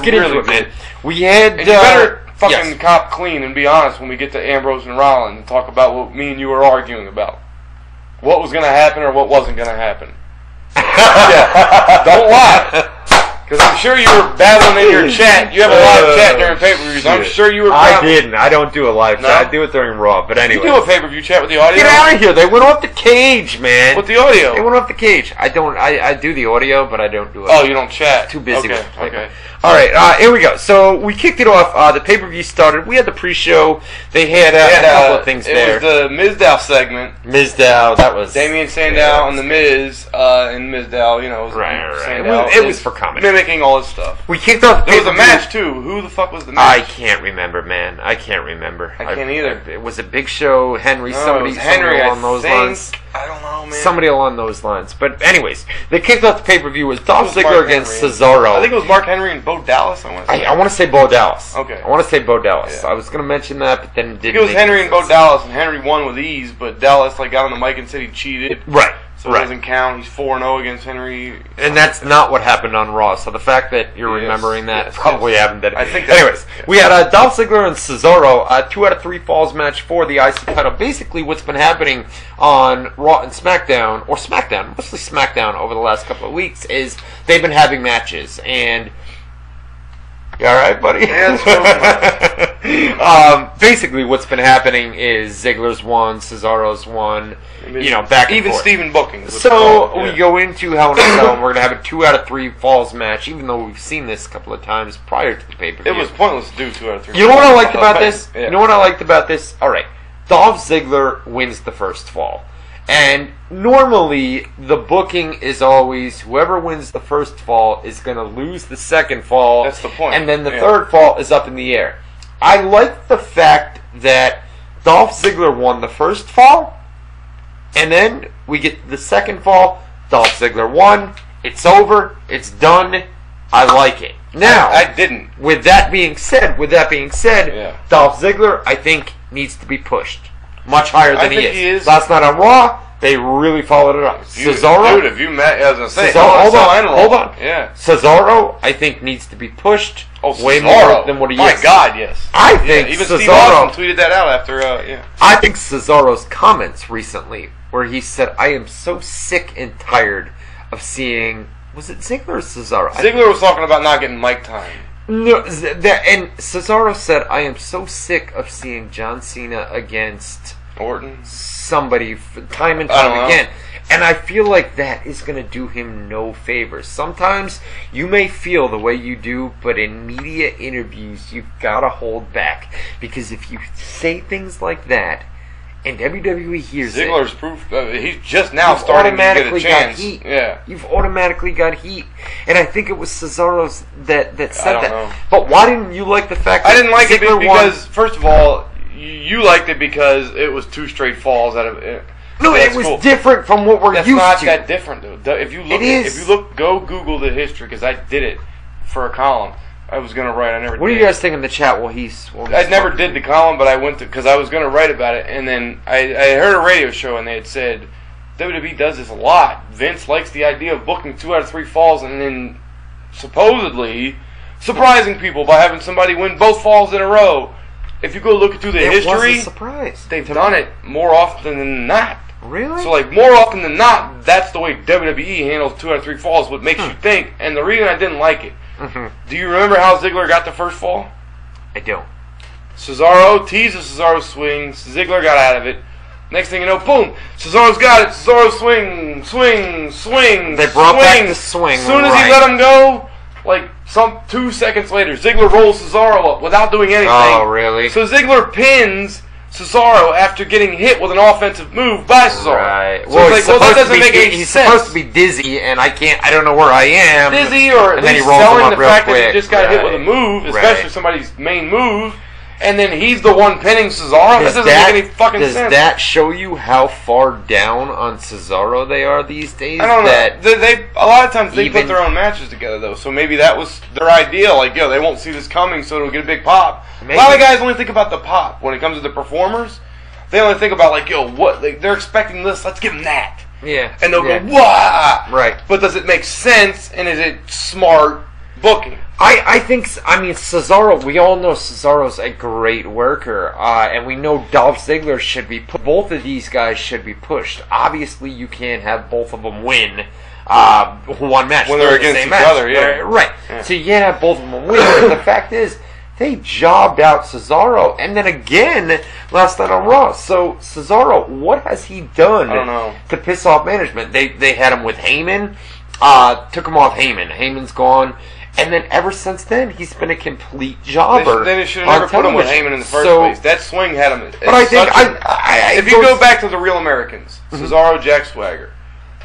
get into it, man. We had... And you better fucking cop clean and be honest when we get to Ambrose and Rollins and talk about what me and you were arguing about. What was going to happen or what wasn't going to happen. Yeah. Don't lie. Because I'm sure you were battling in your chat. You have a live chat during pay-per-views. I'm sure you were battling. I didn't. I don't do a live chat. I do it during Raw. But anyway. You do a pay-per-view chat with the audio. Get out of here. They went off the cage, man. With the audio. They went off the cage. I don't. I do the audio, but I don't do it. Oh, you don't chat. I'm too busy. Okay. All right. Here we go. So we kicked it off. The pay-per-view started. We had the pre-show. They had a couple of things there. It was the Mizdow segment. Mizdow. That was Damien Sandow and the Miz. And Mizdow, you know. Right. It was for comedy. All this stuff. We kicked off. There was a match too. Who the fuck was the match? I can't remember, man. I can't remember. I can't either. It was a Big Show, Henry. Somebody along those lines. I don't know, man. Somebody along those lines. But anyways, they kicked off the pay per view with Dolph Ziggler against Cesaro. I think it was Mark Henry and Bo Dallas. I want to say Bo Dallas. Okay. I want to say Bo Dallas. Yeah. I was going to mention that, but then it didn't. It was Henry and Bo Dallas, and Henry won with ease, but Dallas got on the mic and said he cheated. Right. So it doesn't count. He's 4-0 against Henry. And that's not what happened on Raw. So the fact that you're remembering that probably happened. I think anyways, we had Dolph Ziggler and Cesaro, a 2 out of 3 falls match for the IC title. Basically what's been happening on Raw and SmackDown, or SmackDown, mostly SmackDown over the last couple of weeks, is they've been having matches. And... You alright, buddy? Yeah, basically, what's been happening is Ziggler's won, Cesaro's won, you know, back and forth. Even Steven booking. So, we go into Hell in a Cell, and we're going to have a 2 out of 3 falls match, even though we've seen this a couple of times prior to the pay-per-view. It was pointless to do 2 out of 3 You know what I liked about this? Yeah. You know what I liked about this? Alright, Dolph Ziggler wins the first fall. And normally, the booking is always whoever wins the first fall is going to lose the second fall. That's the point. And then the third fall is up in the air. I like the fact that Dolph Ziggler won the first fall, and then we get the second fall. Dolph Ziggler won. It's over. It's done. I like it. Now, I didn't. With that being said, Dolph Ziggler, I think, needs to be pushed. Much higher than he is. Last night on Raw, they really followed it up. Cesaro, dude, if you met, I was gonna say, Cesaro, hold on. Yeah, Cesaro, I think needs to be pushed way more than what he is. My God, yes. I think even Cesaro, Steve Austin tweeted that out after. I think Cesaro's comments recently, where he said, "I am so sick and tired of seeing." Was it Ziggler or Cesaro? Ziggler was talking about not getting mic time. No, and Cesaro said, "I am so sick of seeing John Cena against Orton, somebody time and time again." And I feel like that is going to do him no favors. Sometimes you may feel the way you do, but in media interviews, you've got to hold back. Because if you say things like that, and WWE hears it. Ziggler's proof. He's just now starting to get a chance. Heat. Yeah. You've automatically got heat. And I think it was Cesaro's that said that. Know. But why didn't you like the fact that Ziggler won? I didn't like it because, first of all, you liked it because it was two straight falls out of it. No, it was different from what we're used to. That's not that different, though. If you look, go Google the history, because I did it for a column. I was going to write. I never did. What do you guys think in the chat while he's... I never did the column, but I went to... Because I was going to write about it, and then I heard a radio show, and they had said, WWE does this a lot. Vince likes the idea of booking 2 out of 3 falls, and then supposedly surprising people by having somebody win both falls in a row. If you go look through the history... It was a surprise. They've done it more often than not. Really? So, like, more often than not, that's the way WWE handles 2 out of 3 falls, what makes you think. And the reason I didn't like it, do you remember how Ziggler got the first fall? I don't. Cesaro teases Cesaro's swing. Ziggler got out of it. Next thing you know, boom, Cesaro's got it. Cesaro swing. They brought back the swing. As soon as he let him go, like, some 2 seconds later, Ziggler rolls Cesaro up without doing anything. Oh, really? So Ziggler pins Cesaro after getting hit with an offensive move by Cesaro. Right. So well, that doesn't make any sense. He's supposed to be dizzy, and I don't know where I am. Dizzy, or at least selling the fact that he just got hit with a move, especially somebody's main move, and then he's the one pinning Cesaro. That doesn't make any fucking sense. Does that show you how far down on Cesaro they are these days? I don't know. A lot of times they put their own matches together, though, so maybe that was their idea. Like, yo, they won't see this coming, so it'll get a big pop. Maybe. A lot of guys only think about the pop. When it comes to the performers, they only think about, like, yo, what? Like, they're expecting this, let's give them that. Yeah. And they'll go, wah! Right. But does it make sense, and is it smart booking? I think, I mean, Cesaro, we all know Cesaro's a great worker, and we know Dolph Ziggler should be pushed. Both of these guys should be pushed. Obviously, you can't have both of them win one match. When they're against each other, yeah. Right. Yeah. So, yeah, both of them win, but the fact is, they jobbed out Cesaro, and then again last night on Raw. So Cesaro, what has he done to piss off management? They had him with Heyman, took him off Heyman. Heyman's gone, and then ever since then he's been a complete jobber. Then they should have never put him with Heyman in the first place. That swing had him. But I think if you go back to the Real Americans, Cesaro, Jack Swagger,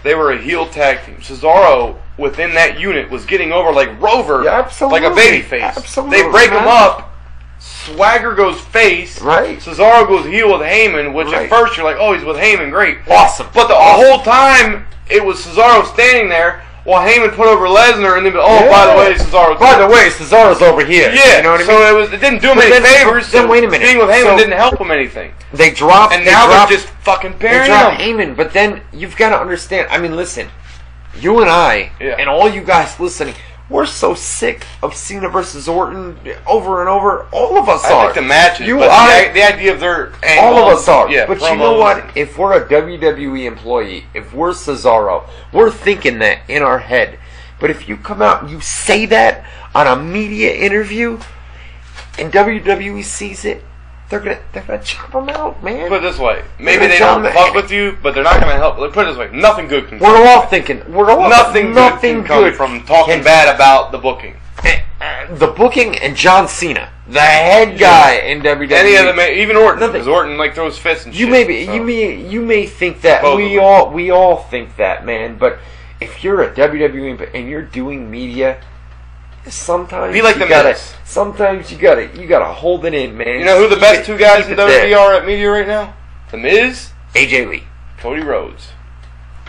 they were a heel tag team. Cesaro, within that unit, was getting over like Rover, like a baby face. Absolutely. They break him up. Swagger goes face. Right. Cesaro goes heel with Heyman, which at first you're like, oh, he's with Heyman, great. Awesome. But the whole time, it was Cesaro standing there while Heyman put over Lesnar, and then, by the way, Cesaro's Cesaro's over here. Yeah. You know what I mean? So it didn't do him any favors. Then wait a minute. Being with Heyman didn't help him anything. They dropped. And now they're just fucking burying him. Heyman, but then you've got to understand. I mean, listen. You and I, and all you guys listening, we're so sick of Cena versus Orton over and over. All of us are. I like the matches. You are. The idea of their angle. All of us are. Yeah, but you know what? If we're a WWE employee, if we're Cesaro, we're thinking that in our head. But if you come out and you say that on a media interview and WWE sees it, they're gonna chop them out, man. Put it this way, maybe they don't fuck with you, but they're not gonna help. Put it this way, nothing good can. We're all thinking. We're all nothing good can come from talking bad about the booking. The booking and John Cena, the head guy in WWE. Any other man, even Orton, because Orton like throws fists and shit. You may think that we all think that, man. But if you're a WWE and you're doing media. Sometimes you gotta hold it in, man. You know who the best two guys in WWE are at media right now? The Miz, AJ Lee, Cody Rhodes.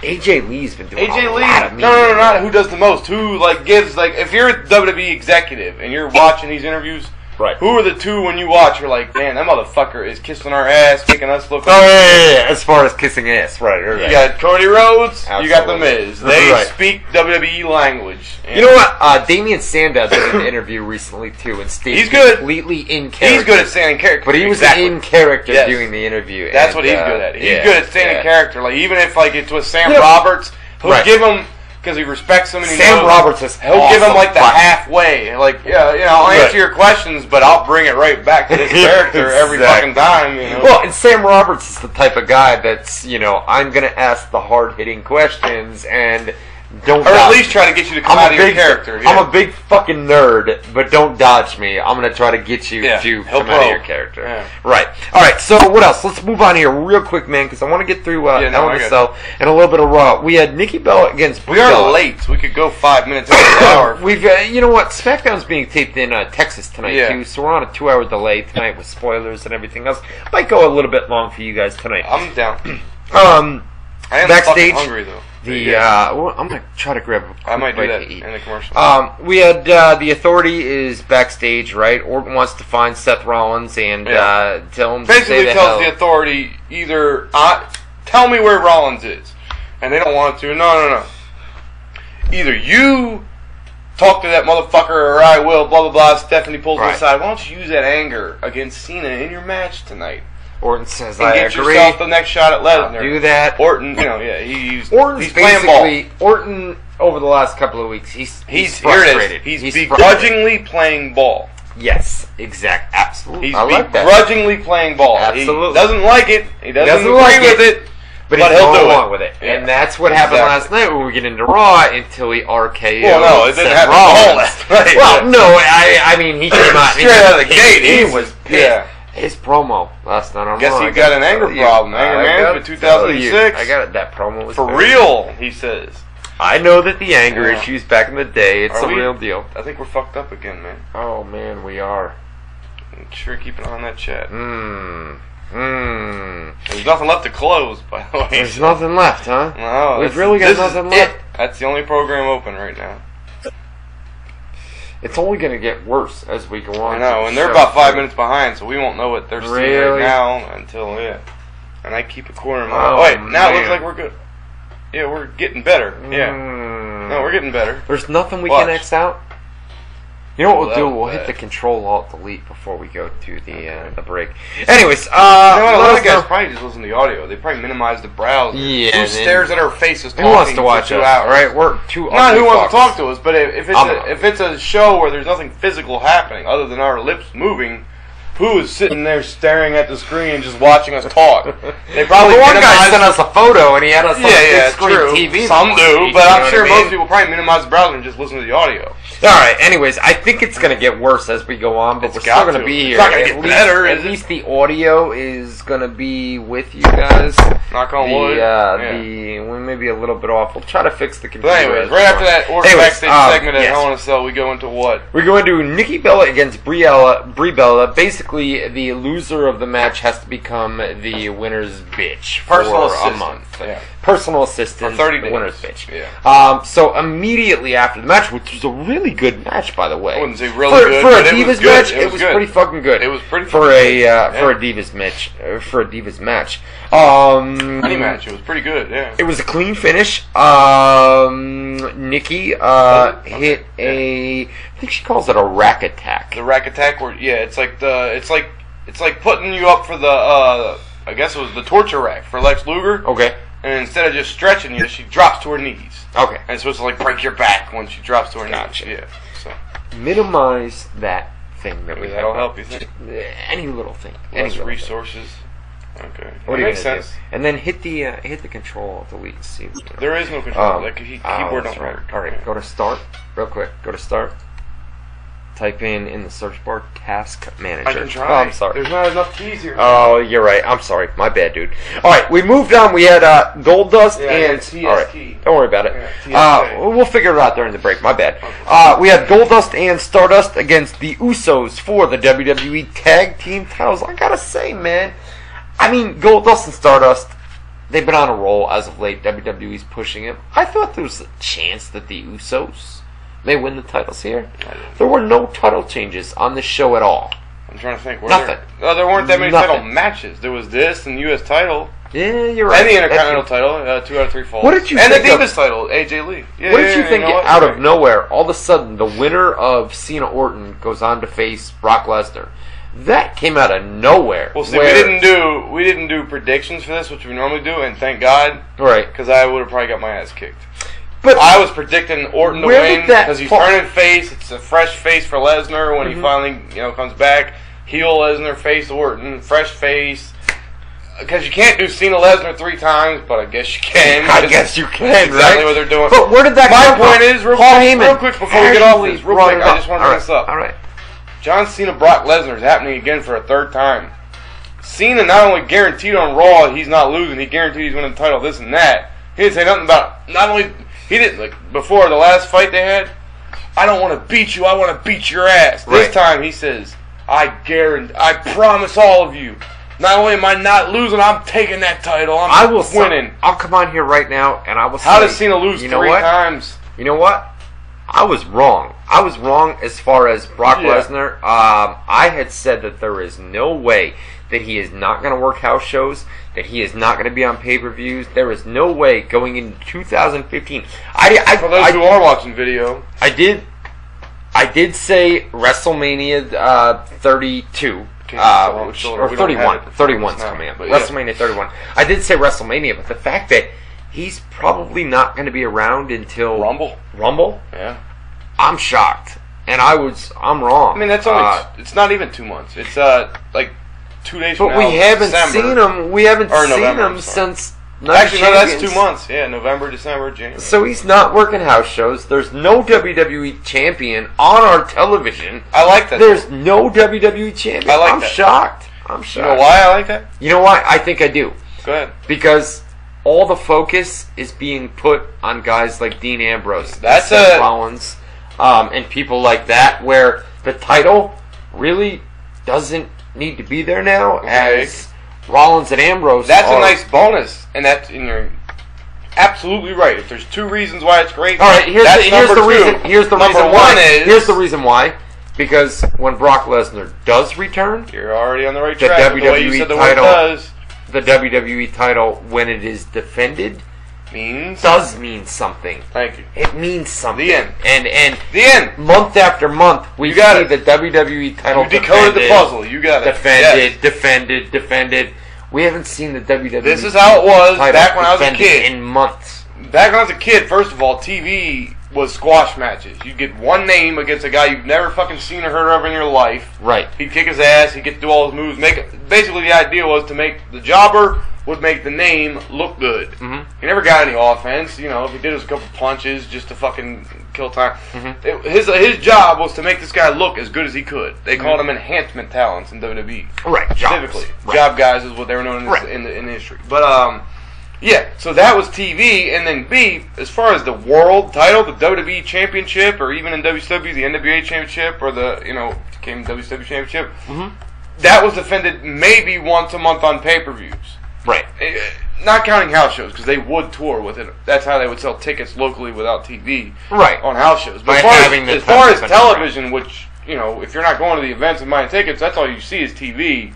AJ Lee's been doing a lot of media. No, not who does the most. Who gives if you're a WWE executive and you're watching these interviews, right? Who are the two when you watch? You're like, man, that motherfucker is kissing our ass, making us look. As far as kissing ass, right? You got Cody Rhodes, absolutely. You got the Miz. They speak WWE language. You know what? Damien Sandow did an interview recently too, and Steve he's completely in character. He's good at staying in character, but he was in character doing the interview. That's what he's good at. He's good at staying in character. Like even if it's with Sam Roberts, he'll give him. because he respects him. And he Sam knows Roberts is he'll awesome give him like the halfway. Like, yeah, you know, I'll answer your questions, but I'll bring it right back to this character every fucking time. You know? Well, and Sam Roberts is the type of guy that's, you know, I'm going to ask the hard-hitting questions and don't dodge. Or at least try to get you to come out of your character. Yeah. I'm a big fucking nerd, but don't dodge me. I'm going to try to get you to come out of your character. Yeah. Right. All right, so what else? Let's move on here real quick, man, because I want to get through LMSL and a little bit of Raw. We had Nikki Bella against Brie Bella. Late. We could go 5 minutes over an hour. We've, you know what? SmackDown's being taped in Texas tonight, too, so we're on a 2-hour delay tonight with spoilers and everything else. Might go a little bit long for you guys tonight. I'm down. I am backstage, fucking hungry, though. Well, I'm going to try to grab a quick I might do that in the commercial. We had the Authority is backstage, right? Orton wants to find Seth Rollins and tell him basically to say tells the Authority either tell me where Rollins is, and they don't want to. No. Either you talk to that motherfucker or I will, blah, blah, blah. Stephanie pulls him aside. Why don't you use that anger against Cena in your match tonight? Orton says, I agree. And get yourself the next shot at Lesnar. Do that. Orton, you know, he's playing ball. Orton, over the last couple of weeks, he's frustrated. He's begrudgingly playing ball. Yes, exactly. Absolutely. He's begrudgingly playing ball. Absolutely. He doesn't like it. He doesn't agree with it. But he'll go along with it. Yeah. And that's what happened last night when we get into Raw until he RKO'd Seth Rollins. Right. Well, no, I mean, he came out. Straight out of the gate. He was pissed. Yeah. His promo last night on Raw. Guess he got an anger problem. Anger management 2006. I got it. That promo was for real, he says. I know that the anger issues back in the day, it's a real deal. I think we're fucked up again, man. Oh, man, we are. Make sure keep an eye on that chat. There's nothing left to close, by the way. There's nothing left, huh? No. We've really got nothing left. That's the only program open right now. It's only going to get worse as we go on. I know, and they're about 5 minutes behind, so we won't know what they're seeing right now until and I keep a corner of my eye. Now it looks like we're good. Yeah, we're getting better. Yeah. No, we're getting better. There's nothing we can X out. You know what we'll do? We'll hit the Control-Alt-Delete before we go to the break. Anyways, you know what, a lot of guys probably just listen to the audio. They probably minimize the browser. Yeah. Who stares at our faces? Who wants to watch us? Out, right? We're too not who wants to talk to us, but if it's a show where there's nothing physical happening other than our lips moving, who is sitting there staring at the screen and just watching us talk? They probably one guy sent us a photo and he had us on big screen TV. Some do, but I'm sure most people probably minimize the browser and just listen to the audio. All right. Anyways, I think it's going to get worse as we go on, but we're still going to be here. It's not going to get better. At least the audio is going to be with you guys. Knock on wood. We may be a little bit off. We'll try to fix the computer. But anyways, right after that backstage segment at Hell in a Cell, we go into what? We go into Nikki Bella against Brie Bella. Basically, the loser of the match has to become the winner's bitch for a month. Yeah. Personal assistant, for 30 days. Winner's bitch. Yeah. So immediately after the match, which was a really good match, by the way. I wouldn't say really good. For a Divas match, it was pretty fucking good. It was pretty for a for a Divas match. Any match, it was pretty good. Yeah. It was a clean finish. Nikki hit a. I think she calls it a rack attack. The rack attack, it's like putting you up for the I guess it was the torture rack for Lex Luger. Okay. And instead of just stretching you, she drops to her knees. Okay. And it's supposed to break your back when she drops to her knees. Yeah. So minimize that thing that we have. That'll help you think. Any little thing. Less resources. Okay. What do you think? And then hit the Control-Alt-Delete. See. There is no control. Keyboard don't work. All right. Go to start real quick. Go to start. Type in the search bar task manager. I can try. Oh, I'm sorry. There's not enough keys here. Oh, you're right. I'm sorry. My bad, dude. All right, we moved on. We had Goldust and TST. All right, don't worry about it. We'll figure it out during the break. My bad. We had Goldust and Stardust against the Usos for the WWE Tag Team titles. I gotta say, man. I mean, Goldust and Stardust. They've been on a roll as of late. WWE's pushing it. I thought there was a chance that the Usos may win the titles here. There were no title changes on this show at all. I'm trying to think. Nothing. There weren't that many title matches. There was this and the U.S. title. Yeah, you're right. And the Intercontinental title, 2 out of 3 falls. What did you think? And the Divas title, AJ Lee. Yeah, what did you think? Out of nowhere, all of a sudden, the winner of Cena Orton goes on to face Brock Lesnar. That came out of nowhere. Well, see, we didn't do predictions for this, which we normally do, and thank God, right? Because I would have probably got my ass kicked. But I was predicting Orton to win because he's turning face. It's a fresh face for Lesnar when he finally, you know, comes back. Heel Lesnar, face Orton, fresh face. Because you can't do Cena Lesnar 3 times, but I guess you can. I guess you can, exactly what they're doing. But where did that come from? My point is, real quick before we get off this, I just want to bring this up. All right. John Cena, Brock Lesnar is happening again for a 3rd time. Cena not only guaranteed on Raw he's not losing, he guaranteed he's winning the title, this and that. He didn't say nothing about it. Not only, he didn't, like, before the last fight they had, I don't want to beat you, I want to beat your ass. Right. This time he says, I guarantee, I promise all of you. Not only am I not losing, I'm taking that title. I will win. I'll come on here right now and I will say, how does Cena lose 3 times? You know what? I was wrong. I was wrong as far as Brock Lesnar. I had said that there is no way that he is not going to work house shows, that he is not going to be on pay-per-views. There is no way going into 2015. For those who are watching video, I did say WrestleMania 32. Which, or 31. 31's coming up. WrestleMania 31. I did say WrestleMania, but the fact that he's probably not going to be around until Rumble? Yeah. I'm shocked. And I'm wrong. I mean, that's only it's not even 2 months. It's like 2 days from now. But we haven't seen him. We haven't seen him since Actually, no, that's 2 months. Yeah, November, December, January. So he's not working house shows. There's no WWE champion on our television. I like that. There's no WWE champion. I like that. I'm shocked. I'm shocked. You know why I like that? You know why? I think I do. Go ahead. Because all the focus is being put on guys like Dean Ambrose, Seth Rollins, and people like that, where the title really doesn't need to be there now as Rollins and Ambrose. That's a nice bonus, and that's you're absolutely right. If there's 2 reasons why it's great, all right. Here's the reason why. Because when Brock Lesnar does return, you're already on the right track. The WWE title, when it is defended, means something. Thank you. It means something. The end. And the end. Month after month, we see the WWE title defended. We haven't seen the WWE. This is how it was back when I was a kid. In months. Back when I was a kid, first of all, TV was squash matches. You'd get one name against a guy you've never fucking seen or heard of in your life. Right. He'd kick his ass. He'd get to do all his moves. Basically, the idea was to make the jobber would make the name look good. He never got any offense. You know, if he did, it was a couple punches just to fucking kill time. His job was to make this guy look as good as he could. They called him enhancement talents in WWE. Right. Specifically. Right. Job guys is what they were known as in the industry. But, yeah, so that was TV, and then B, as far as the world title, the WWE Championship, or even in WCW, the NWA Championship, or the, you know, became WCW Championship, that was defended maybe once a month on pay-per-views. Right. Not counting house shows, because they would tour with it. That's how they would sell tickets locally without TV on house shows. But as far as television, which, you know, if you're not going to the events and buying tickets, that's all you see is TV.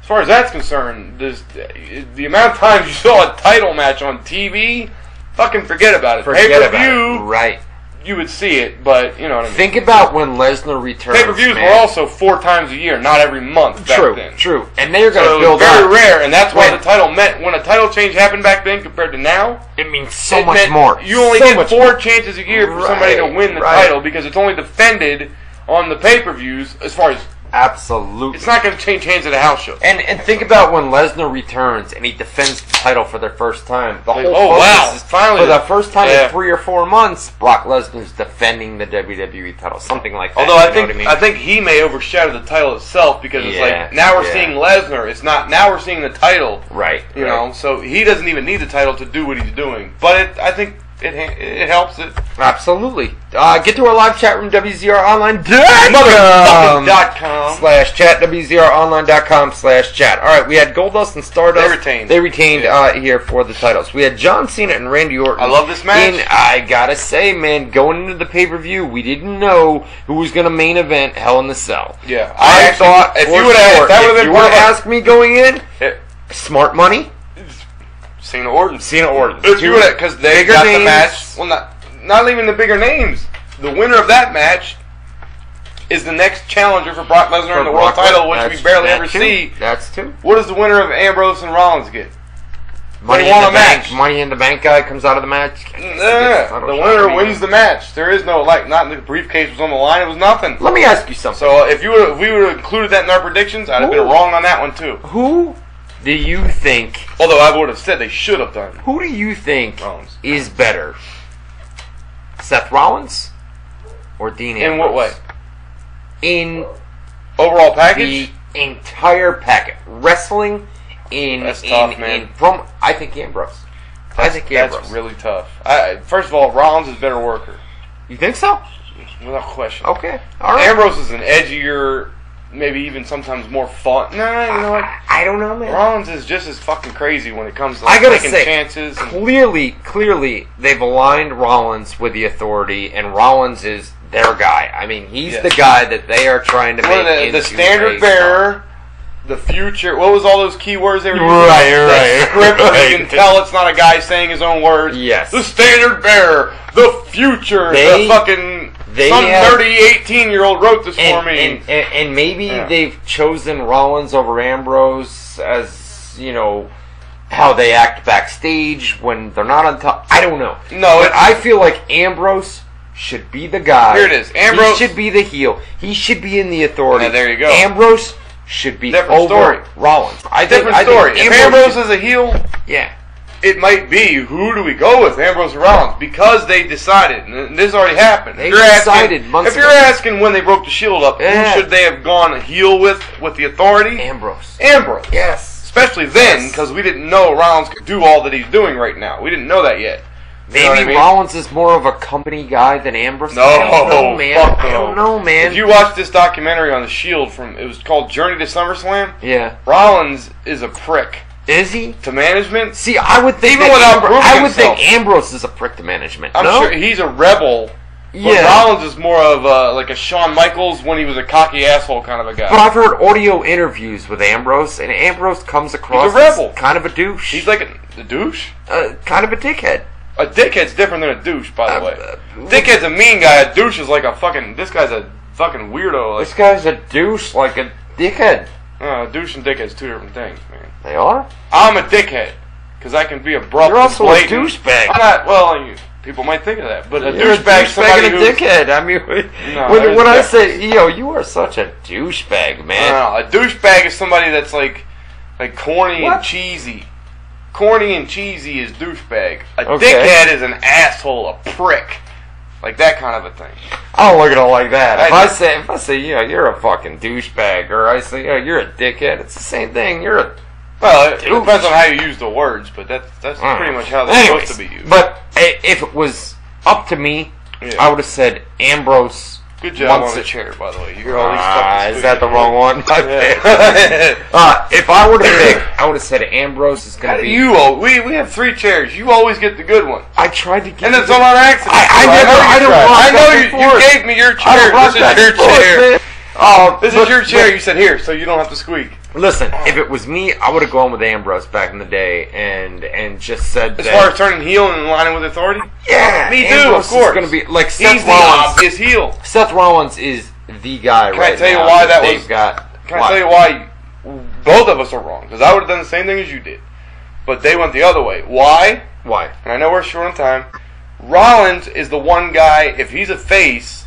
As far as that's concerned, the amount of times you saw a title match on TV, fucking forget about it. Pay-per-view, right? You would see it, but you know what I mean. Think about when Lesnar returns. Pay-per-views were also 4 times a year, not every month. True, back then. And they're going to build up. Very rare, and that's why the title meant when a title change happened back then compared to now. It means so much more. You only get 4 chances a year for somebody to win the title because it's only defended on the pay-per-views as far as. Absolutely. It's not going to change hands at a house show. And think about when Lesnar returns and he defends the title for the first time. The whole is finally. For the first time in 3 or 4 months, Brock Lesnar's defending the WWE title. Something like that. Although I think he may overshadow the title itself because it's like now we're seeing Lesnar. It's not now we're seeing the title. Right. You know, so he doesn't even need the title to do what he's doing. But I think it helps it. Absolutely. Get to our live chat room, WZROnline.com/chat, WZROnline.com/chat. All right, we had Goldust and Stardust. They retained here for the titles. We had John Cena and Randy Orton. I love this match. And I gotta say, man, going into the pay-per-view, we didn't know who was going to main event Hell in a Cell. Yeah. I thought, if you would have asked me going in, smart money. Cena Orton. Because they got the match. Well, not even the bigger names. The winner of that match is the next challenger for Brock Lesnar in the world title, which we barely ever see. That's two. What does the winner of Ambrose and Rollins get? Money in the Bank guy comes out of the match. Yeah, the winner wins the match. There is no, like, not the briefcase was on the line. It was nothing. Let me ask you something. So if we would have included that in our predictions, I'd have been wrong on that one too. Who do you think? Although I would have said they should have done. Who do you think is better, Seth Rollins or Dean Ambrose? In what way? In overall package, the entire packet, wrestling. That's tough, man. I think Ambrose. That's really tough. First of all, Rollins is a better worker. You think so? Without question. Okay. All right. Ambrose is an edgier, maybe even sometimes more fun. Nah, you know what? I don't know, man. Rollins is just as fucking crazy when it comes to taking chances. Clearly, they've aligned Rollins with the Authority, and Rollins is their guy. I mean, he's the guy that they are trying to make the standard bearer. The future. What was all those key words they were using? Right. You can tell it's not a guy saying his own words. Yes. The standard bearer. The future. The fucking some nerdy 18-year-old wrote this for me. And maybe they've chosen Rollins over Ambrose as, you know, how they act backstage when they're not on top. I don't know. No. But I feel like Ambrose should be the guy. Here it is. Ambrose. He should be the heel. He should be in the Authority. Yeah, there you go. Ambrose should be over Rollins. Different story. If Ambrose is a heel, it might be. Who do we go with, Ambrose or Rollins? Because they decided, and this already happened. They decided months ago. If you're asking when they broke the Shield up, who should they have gone heel with the Authority? Ambrose. Yes. Especially then, because we didn't know Rollins could do all that he's doing right now. We didn't know that yet. Maybe Rollins is more of a company guy than Ambrose. No, I don't know, man. If you watch this documentary on the Shield it was called Journey to SummerSlam. Yeah. Rollins is a prick. Is he? To management? See, I would think I would think Ambrose is a prick to management. I'm sure he's a rebel. But Rollins is more of like a Shawn Michaels when he was a cocky asshole kind of a guy. But I've heard audio interviews with Ambrose, and Ambrose comes across as kind of a douche. He's like a douche? Kind of a dickhead. A dickhead's different than a douche, by the way. Dickhead's a mean guy. A douche is like a fucking... This guy's a fucking weirdo. Like. This guy's a douche like a dickhead. A douche and dickhead's two different things, man. They are? I'm a dickhead. Because I can be abrupt. You're also blatant. A douchebag. I'm not... Well, people might think of that. But you're douchebag's somebody and a dickhead. I mean, when I say, you are such a douchebag, man. A douchebag is somebody that's like corny and cheesy. Corny and cheesy is douchebag. Dickhead is an asshole, a prick, like that kind of a thing. I don't look at it like that. If I say, you're a fucking douchebag, or I say, you're a dickhead, it's the same thing. You're a douche. It depends on how you use the words, but that's pretty much how they're supposed to be used. But if it was up to me, I would have said Ambrose. Good job on the chair, by the way. You're always stuck. Is that the wrong one? If I were to pick, I would have said Ambrose is going to be. We have three chairs. You always get the good one. I tried to get. And it's all on accident. I know you gave me your chair. This is your chair. This is your chair. You said here, so you don't have to squeak. Listen, if it was me, I would have gone with Ambrose back in the day and just said that. As far as turning heel and aligning with Authority? Yeah, me too, of course. Ambrose is going to be, like, Seth Rollins is heel. Seth Rollins is the guy right now. Can I tell you why both of us are wrong? Because I would have done the same thing as you did. But they went the other way. Why? Why? And I know we're short on time. Rollins is the one guy, if he's a face...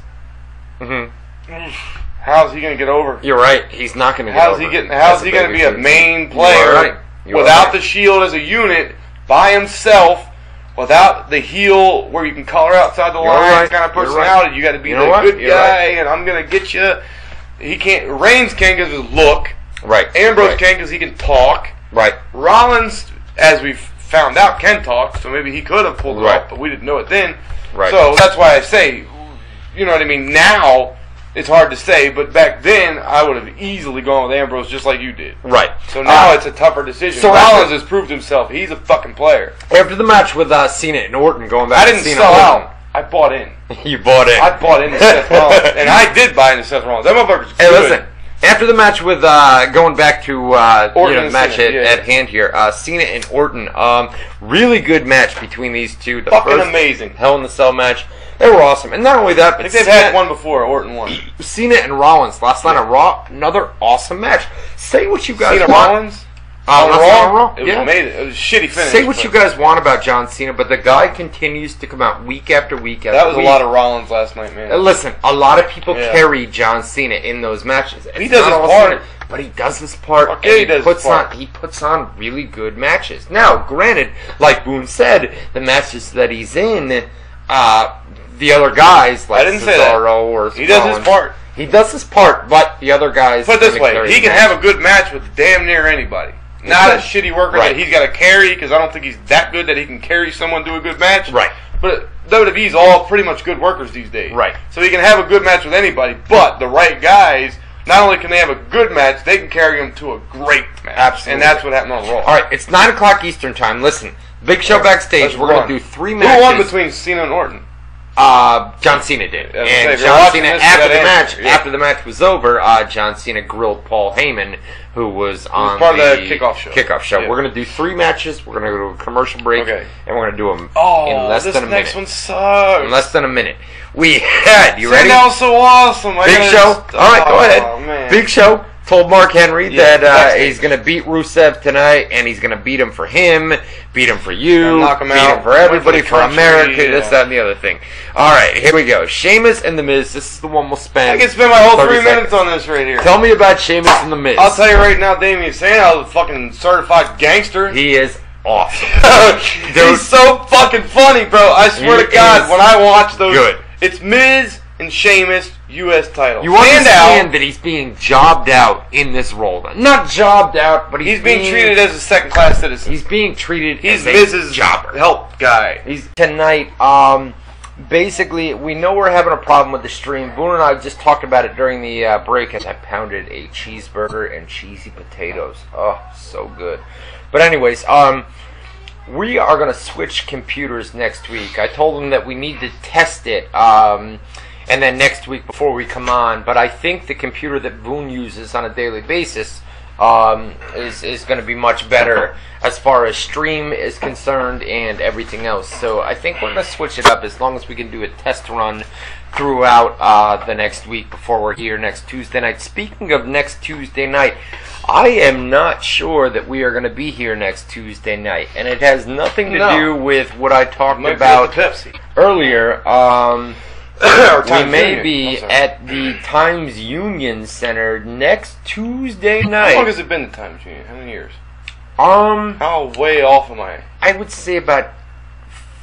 How's he going to get over? You're right. He's not going to get over. How's he going to be a main player without the Shield as a unit, by himself, without the heel where you can call her outside the line kind of personality? You got to be the good guy, and I'm going to get you. He can't. Reigns can't because of his look. Right. Ambrose can't because he can talk. Right. Rollins, as we've found out, can talk, so maybe he could have pulled it off, but we didn't know it then. Right. So that's why I say, you know what I mean? Now. It's hard to say, but back then, I would have easily gone with Ambrose just like you did. Right. So now it's a tougher decision. So Rollins has proved himself. He's a fucking player. After the match with Cena and Orton going back to Cena. I didn't sell out. I bought in. You bought in. I bought into Seth Rollins. And I did buy into Seth Rollins. That motherfucker's good. Hey, listen. After the match with, going back to, the match at hand here, Cena and Orton, really good match between these two. The fucking amazing. Hell in the Cell match. They were awesome. And not only that, but I think they've had one before, Orton won. Cena and Rollins, last night on Raw, another awesome match. Say what you guys want. Cena Rollins? On Raw? It was amazing. It was a shitty finish. Say what you guys want about John Cena, but the guy continues to come out week after week after week. That was a lot of Rollins last night, man. Listen, a lot of people carry John Cena in those matches. He does his part. But he does his part, he puts on really good matches. Now, granted, like Boone said, the matches that he's in, the other guys, like Cesaro or Rollins, he does his part. He does his part, but the other guys... Put this way, he can have a good match with damn near anybody. Not a shitty worker that he's got to carry, because I don't think he's that good that he can carry someone to a good match. Right. But WWE's all pretty much good workers these days. Right. So he can have a good match with anybody, but the right guys, not only can they have a good match, they can carry him to a great match. Absolutely. And that's what happened on Raw. All right, it's 9 o'clock Eastern time. Listen, Big Show backstage, we're going to do 3 matches. Who won between Cena and Orton? John Cena did. And John Cena, after the match was over, John Cena grilled Paul Heyman, who was on part of the kickoff show. Yeah. We're going to do 3 matches. We're going to go to a commercial break, and we're going to do them in less than a minute. This next one sucks. In less than a minute. We had, you ready? Sandow was so awesome. Big Show. All right, go ahead. Man. Big Show told Mark Henry that he's going to beat Rusev tonight, and he's going to beat him for him, beat him for you, knock him out, him for everybody, for America, this, that, and the other thing. All right, here we go. Sheamus and The Miz. This is the one we'll spend. I can spend my whole 3 minutes on this right here. Tell me about Sheamus and The Miz. I'll tell you right now, Damien Sandow is a fucking certified gangster. He is awesome. He's so fucking funny, bro. I swear to God, when I watch those, it's Miz and Sheamus. U.S. title. You understand that he's being jobbed out in this role. Not jobbed out, but he's being treated as a second-class citizen. He's being treated as Mrs. Jobber. Help guy. He's tonight. Basically, we know we're having a problem with the stream. Boone and I just talked about it during the break, as I pounded a cheeseburger and cheesy potatoes. Oh, so good. But anyways, we are going to switch computers next week. I told him that we need to test it. And then next week before we come on, but I think the computer that Boone uses on a daily basis is going to be much better as far as stream is concerned and everything else. So I think we're going to switch it up as long as we can do a test run throughout the next week before we're here next Tuesday night. Speaking of next Tuesday night, I am not sure that we are going to be here next Tuesday night, and it has nothing to do with what I talked about earlier. We may be at the Times Union Center next Tuesday night. How long has it been the Times Union? How many years? How way off am I? I would say about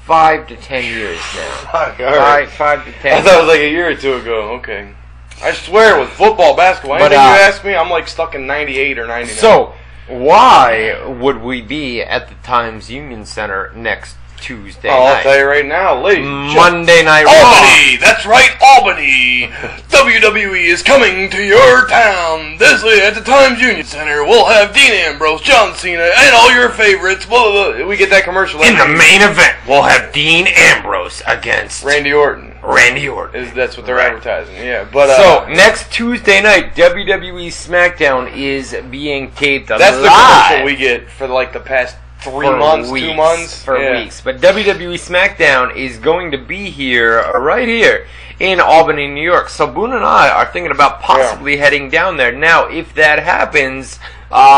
5 to 10 years now. Fuck, all right. Five to ten. I thought it was like a year or two ago. Okay. I swear, with football, basketball, anything you ask me, I'm like stuck in 98 or 99. So, why would we be at the Times Union Center next Tuesday night? I'll tell you right now, ladies. Monday Night Raw. Albany! That's right, Albany! WWE is coming to your town. This is at the Times Union Center. We'll have Dean Ambrose, John Cena, and all your favorites. Blah, blah, blah. We get that commercial. In the main event, we'll have Dean Ambrose against Randy Orton. Randy Orton. That's what they're advertising, yeah. But so, next Tuesday night, WWE SmackDown is being taped live. That's the commercial we get for like the past... Three months, 2 months, for weeks. But WWE SmackDown is going to be here, right here in Albany, New York. So Boone and I are thinking about possibly heading down there. Now, if that happens, we're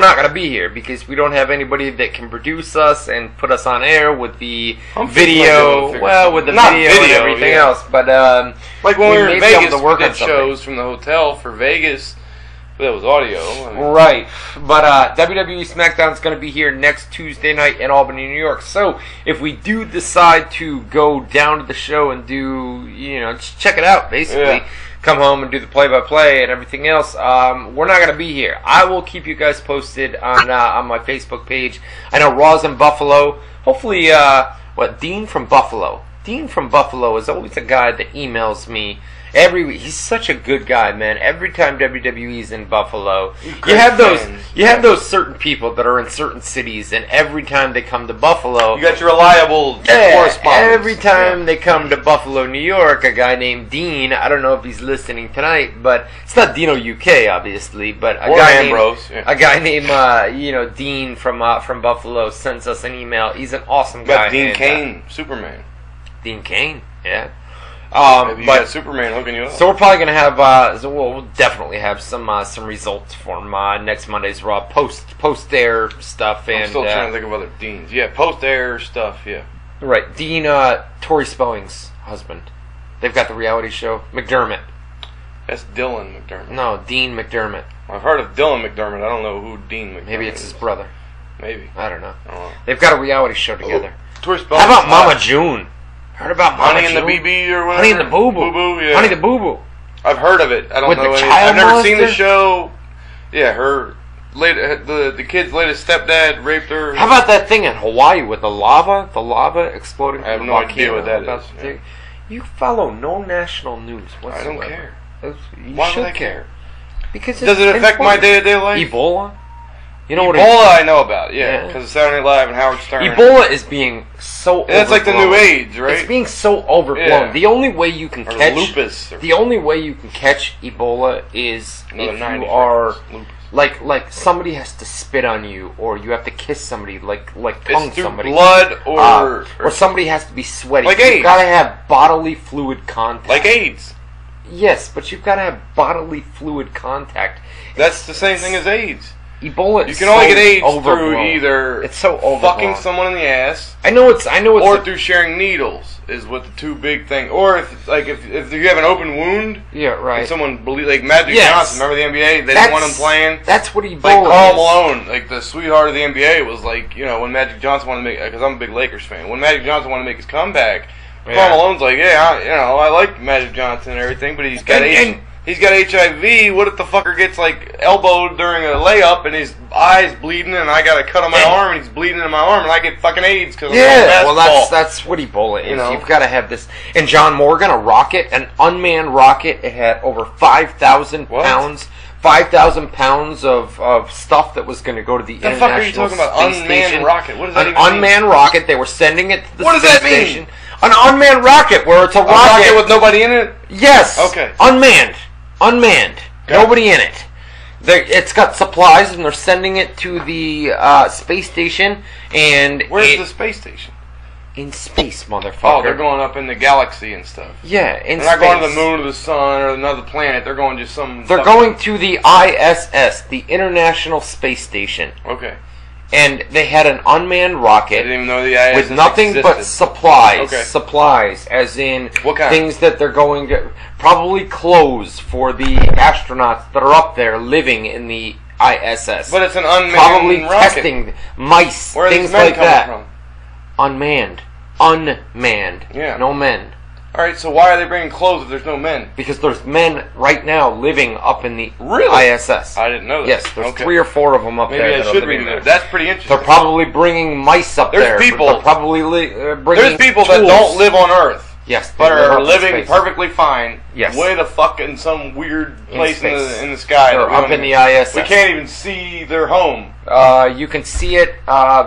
not going to be here because we don't have anybody that can produce us and put us on air with the video. Well, with the video and everything else. But like when we were in Vegas, we did shows from the hotel for Vegas. That was audio. I mean. Right. But WWE SmackDown is going to be here next Tuesday night in Albany, New York. So if we do decide to go down to the show and do, you know, just check it out, basically. Yeah. Come home and do the play-by-play and everything else. We're not going to be here. I will keep you guys posted on my Facebook page. I know Raw's in Buffalo. Hopefully, Dean from Buffalo. Dean from Buffalo is always a guy that emails me. Every week. He's such a good guy, man. Every time WWE's in Buffalo, you have those certain people that are in certain cities, and every time they come to Buffalo, you got your reliable correspondents. Every time they come to Buffalo, New York, a guy named Dean. I don't know if he's listening tonight, but it's not Dino UK, obviously. But a guy named Dean from Buffalo sends us an email. He's an awesome guy. Dean Cain, Superman. Dean Cain, yeah. Maybe you got Superman hooking you up. So we're probably going to have, we'll definitely have some results from next Monday's Raw post-air stuff. And I'm still trying to think of other Deans. Yeah, post-air stuff, yeah. Right, Dean, Tori Spelling's husband. They've got the reality show. McDermott. That's Dylan McDermott. No, Dean McDermott. I've heard of Dylan McDermott. I don't know who Dean McDermott is. Maybe it's his brother. Maybe. I don't know. They've got a reality show together. Tori Spelling's How about Mama June? Heard about Mama Honey June? And the BB or whatever? Honey and the Boo Boo. Yeah. Honey the Boo Boo. I've heard of it. I don't know anything. I've never seen the show. Yeah, her... the kid's latest stepdad raped her. How about that thing in Hawaii with the lava? The lava exploding from the volcano. I have no idea what that is. Yeah. You follow no national news whatsoever. I don't care. Why should I care? Because does it affect my day-to-day life? Ebola? You know what? Ebola I know about, yeah. Because it's Saturday Night Live and Howard Stern. Ebola is being so overblown. That's like the new AIDS, right? It's being so overblown. Yeah. The only way you can catch... lupus. The only way you can catch Ebola is if you are... Like somebody has to spit on you, or you have to kiss somebody, like tongue somebody. It's blood, or somebody has to be sweaty. Like AIDS. You've got to have bodily fluid contact. Like AIDS. Yes, but you've got to have bodily fluid contact. That's the same thing as AIDS. Ebola. You can only get AIDS through either fucking someone in the ass. I know it's or through sharing needles is what the two big thing. Or if you have an open wound, yeah, right. And someone like Magic Johnson, remember the NBA? They didn't want him playing. That's what Ebola. Like Karl Malone, like the sweetheart of the NBA, was like, you know, when Magic Johnson wanted to make, because I'm a big Lakers fan. When Magic Johnson wanted to make his comeback, yeah. Karl Malone's like, yeah, I like Magic Johnson and everything, but he's got AIDS. He's got HIV. What if the fucker gets, like, elbowed during a layup and his eye's bleeding and I got a cut on my arm and he's bleeding in my arm and I get fucking AIDS because I'm playing basketball? Well, that's what Ebola is. You know? You've got to have this. And John Morgan, a rocket, an unmanned rocket. It had over 5,000 pounds. 5,000 pounds of stuff that was going to go to the International Space Station. What the fuck are you talking about? Unmanned rocket. What does that even mean? An unmanned rocket. They were sending it to the space station. What does that mean? An unmanned rocket where it's a rocket. A rocket with nobody in it? Yes. Okay. Unmanned. Okay. Nobody in it. It's got supplies, and they're sending it to the space station. And where's the space station? In space, motherfucker. Oh, they're going up in the galaxy and stuff. Yeah, in space. They're not going to the moon or the sun or another planet. They're going to some... They're going to the ISS, the International Space Station. Okay. And they had an unmanned rocket. I didn't even know the ISS with nothing but supplies. Okay. Supplies, as in what kind? Things that they're going to... Probably clothes for the astronauts that are up there living in the ISS. But it's an unmanned probably rocket. Testing mice, where things like that. From? Unmanned. Unmanned. Yeah. No men. Alright, so why are they bringing clothes if there's no men? Because there's men right now living up in the ISS. I didn't know that. Yes, there's 3 or 4 of them up there. Maybe I should read that. That's pretty interesting. They're probably bringing mice up there. There's people. They're probably bringing There's people tools. That don't live on Earth. Yes, but are living perfectly fine. Yes, way the fuck in some weird place in the sky. They're up in the ISS. We can't even see their home. You can see it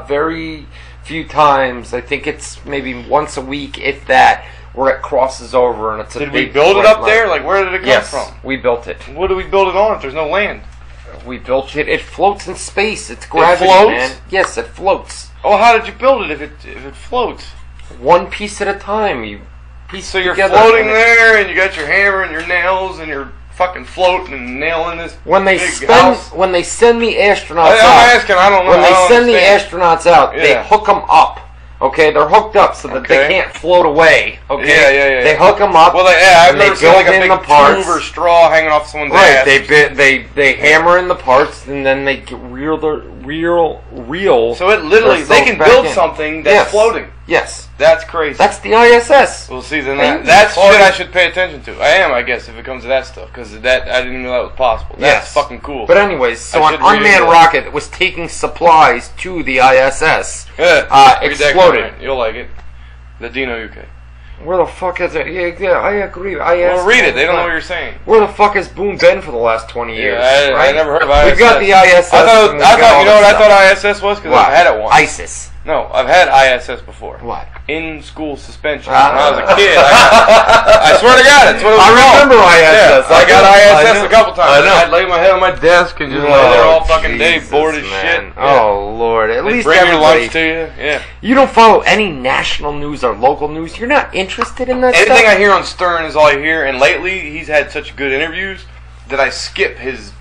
very few times. I think it's maybe once a week, if that, where it crosses over and it's a. Did we build it up there? Like, where did it come from? Yes, we built it. What do we build it on if there's no land? We built it. It floats in space. It's gravity, man. Yes, it floats. Oh, how did you build it if it floats? One piece at a time. So you're floating there, and you got your hammer and your nails, and you're fucking floating and nailing this. When they send the astronauts out, I'm asking, I don't know. When they send the astronauts out, they hook them up. Okay, they're hooked up so that they can't float away. Okay, yeah. They hook them up. Well, I've never seen like a big tube or straw hanging off someone's ass. Right, they hammer in the parts, and then they reel. So it literally, they can build something that's floating. Yes. That's crazy. That's the ISS. Well, see, then that's shit I should pay attention to. I am, I guess, if it comes to that stuff, because I didn't even know that was possible. That's fucking cool. But anyways, so an unmanned rocket that was taking supplies to the ISS exploded. You'll like it. The Dino UK. Where the fuck is it? Yeah, I agree. Well, read it. They don't know what you're saying. Where the fuck has Boone been for the last 20 years? Yeah, I never heard of ISS. We've got the ISS. I thought, you know what I thought ISS was? Because I had it once. ISIS. No, I've had ISS before. What? In-school suspension. When I was a kid. I swear to God, it's what it was I remember ISS. Yeah, I got ISS a couple times. I know. I'd lay my head on my desk and just lay there all fucking day, bored as shit. Yeah. Oh, Lord. At least bring your lunch to you. Yeah. You don't follow any national news or local news. You're not interested in that stuff? Anything I hear on Stern is all I hear. And lately, he's had such good interviews that I skip his